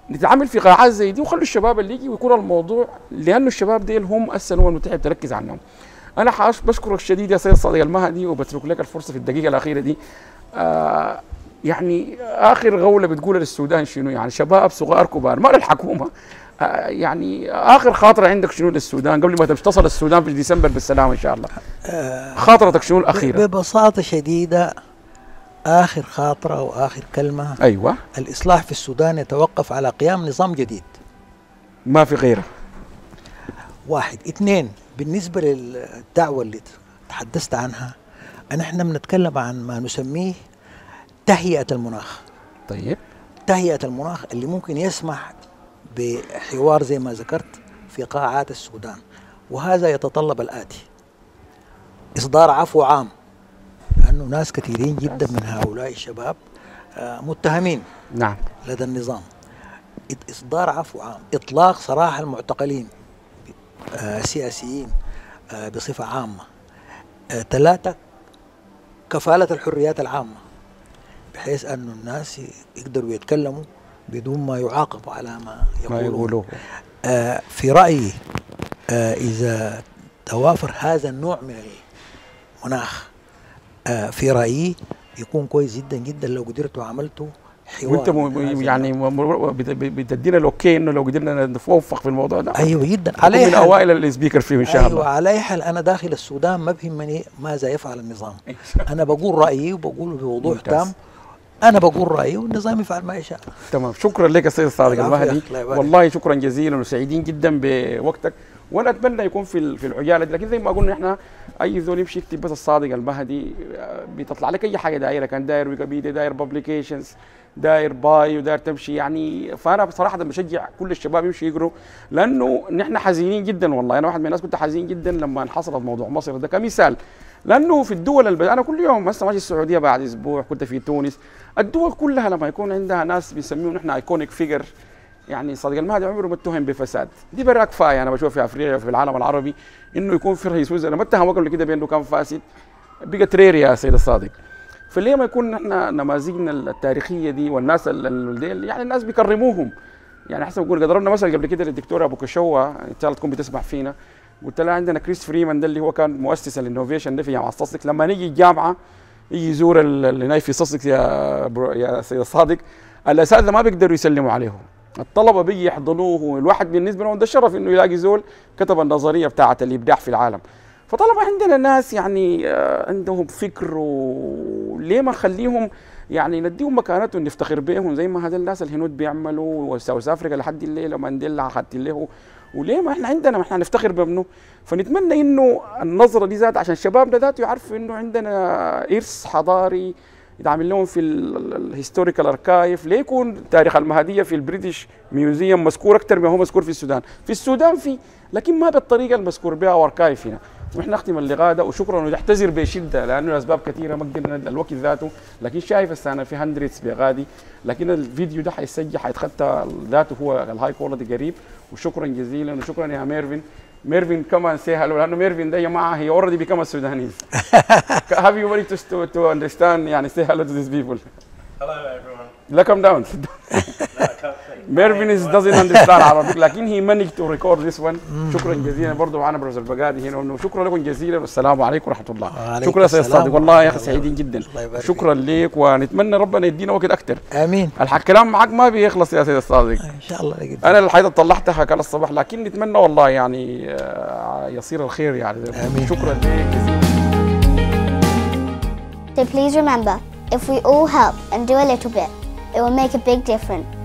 نتعامل في قاعات زي دي وخلوا الشباب اللي يجي ويكون الموضوع لانه الشباب ديل هم السنه والمتعب تركز عنهم. انا بشكرك شديد يا سيد صادق المهدي وبترك لك الفرصه في الدقيقه الاخيره دي. يعني اخر غوله بتقول للسودان شنو؟ يعني شباب صغار كبار ما للحكومه. يعني اخر خاطره عندك شنو للسودان قبل ما تتصل السودان في ديسمبر بالسلام ان شاء الله؟ خاطرتك شنو الاخيره؟ ببساطه شديده آخر خاطرة وآخر كلمة أيوة الإصلاح في السودان يتوقف على قيام نظام جديد ما في غيره. واحد اثنين بالنسبة للدعوة اللي تحدثت عنها نحن بنتكلم عن ما نسميه تهيئة المناخ. طيب تهيئة المناخ اللي ممكن يسمح بحوار زي ما ذكرت في قاعات السودان، وهذا يتطلب الآتي: إصدار عفو عام لأنه ناس كثيرين جدا من هؤلاء الشباب متهمين نعم لدى النظام. إصدار عفو عام، إطلاق سراح المعتقلين السياسيين بصفة عامة. ثلاثة كفالة الحريات العامة بحيث أن الناس يقدروا يتكلموا بدون ما يعاقبوا على ما يقولوه. في رأيي إذا توافر هذا النوع من المناخ في رأيي يكون كويس جدا جدا لو قدرت وعملته حوار. وانت يعني بتدينا الاوكي انه لو قدرنا نتوفق في الموضوع ده. ايوه جدا. على من اوائل السبيكر فيه ان شاء الله. ايوه على اي حال انا داخل السودان ما بيهمني ماذا يفعل النظام. انا بقول رايي وبقوله بوضوح تام. أنا بقول رأيي والنظام يفعل ما يشاء. تمام، شكرا لك السيد صادق المهدي، والله شكرا جزيلا وسعيدين جدا بوقتك، وأنا أتمنى يكون في العجالة دي، لكن زي ما قلنا إحنا أي زول يمشي يكتب بس الصادق المهدي بتطلع لك أي حاجة دايرة، كان داير ويكيبيديا، داير ببليكيشنز، داير باي، وداير تمشي يعني. فأنا بصراحة بشجع كل الشباب يمشي يقروا، لأنه نحن حزينين جدا والله، أنا واحد من الناس كنت حزين جدا لما انحصرت موضوع مصر ده كمثال. لأنه في الدول أنا كل يوم هسه ماشي السعودية بعد أسبوع، كنت في تونس، الدول كلها لما يكون عندها ناس بنسميهم نحن ايكونيك فيجر، يعني صادق المهدي عمره ما اتهم بفساد، دي برا كفاية. أنا بشوف في أفريقيا وفي العالم العربي إنه يكون في رئيس وزراء ما اتهم قبل كده بأنه كان فاسد، بقت رير يا سيد الصادق. فليه ما يكون نحن نماذجنا التاريخية دي والناس يعني الناس بيكرموهم، يعني حسب بقول ضربنا مثلا قبل كده للدكتورة أبو كشوة، إن شاء الله تكون بتسمع فينا، قلت لها عندنا كريس فريمان ده اللي هو كان مؤسس الانوفيشن ده في جامعه ساسكس، لما نيجي الجامعه يجي يزور اللي نايف في ساسكس يا سيد صادق، الاساتذه ما بيقدروا يسلموا عليهم، الطلبه بيجي يحضنوه، والواحد بالنسبه له ده شرف انه يلاقي زول كتب النظريه بتاعه الابداع في العالم. فطالما عندنا ناس يعني عندهم فكر، وليه ما نخليهم يعني نديهم مكانتهم نفتخر بيهم زي ما هذول الناس الهنود بيعملوا، وساوث افريقيا لحد الليله مانديلا حد الليله، وليه ما احنا عندنا ما احنا نفتخر بابنه. فنتمنى انه النظره دي ذات عشان شبابنا ذاته يعرف انه عندنا ارث حضاري يتعامل لهم في الهيستوريكال اركايف. ليه يكون تاريخ المهديه في البريتش ميوزيوم مذكور اكثر ما هو مذكور في السودان؟ في السودان في، لكن ما بالطريقه المذكور بها اركايف هنا. ونحن نختم اللقاء ده، وشكرا ونحتذر بشده لانه لاسباب كثيره ما قدرنا الوقت ذاته، لكن شايف السنه في هندريدز بغادي، لكن الفيديو ده حيسجل حيتخطى ذاته هو الهاي كواليتي قريب. وشكرا جزيلا وشكرا يا ميرفين. ميرفين كمان سي هالو، لانه ميرفين ده يا جماعه هي اوريدي بيكم سودانيز. Have you ready to understand يعني say hello to these people? Hello everyone. لا come down. Mervin doesn't understand Arabic لكن he managed to record this one. شكرا جزيلا برضه معنا بروز البقادي هنا، شكرا لكم جزيلا والسلام عليكم ورحمه الله. شكرا سيد صادق والله يا اخي سعيدين جدا، شكرا ليك ونتمنى ربنا يدينا وقت اكثر. امين. الكلام معك ما بيخلص يا سيد الصادق ان شاء الله جدا. انا الحقيقه طلعتها كان الصباح، لكن نتمنى والله يعني يصير الخير يعني. امين. شكرا ليك جزيلا. So please remember, if we all help and do a little bit, it will make a big difference.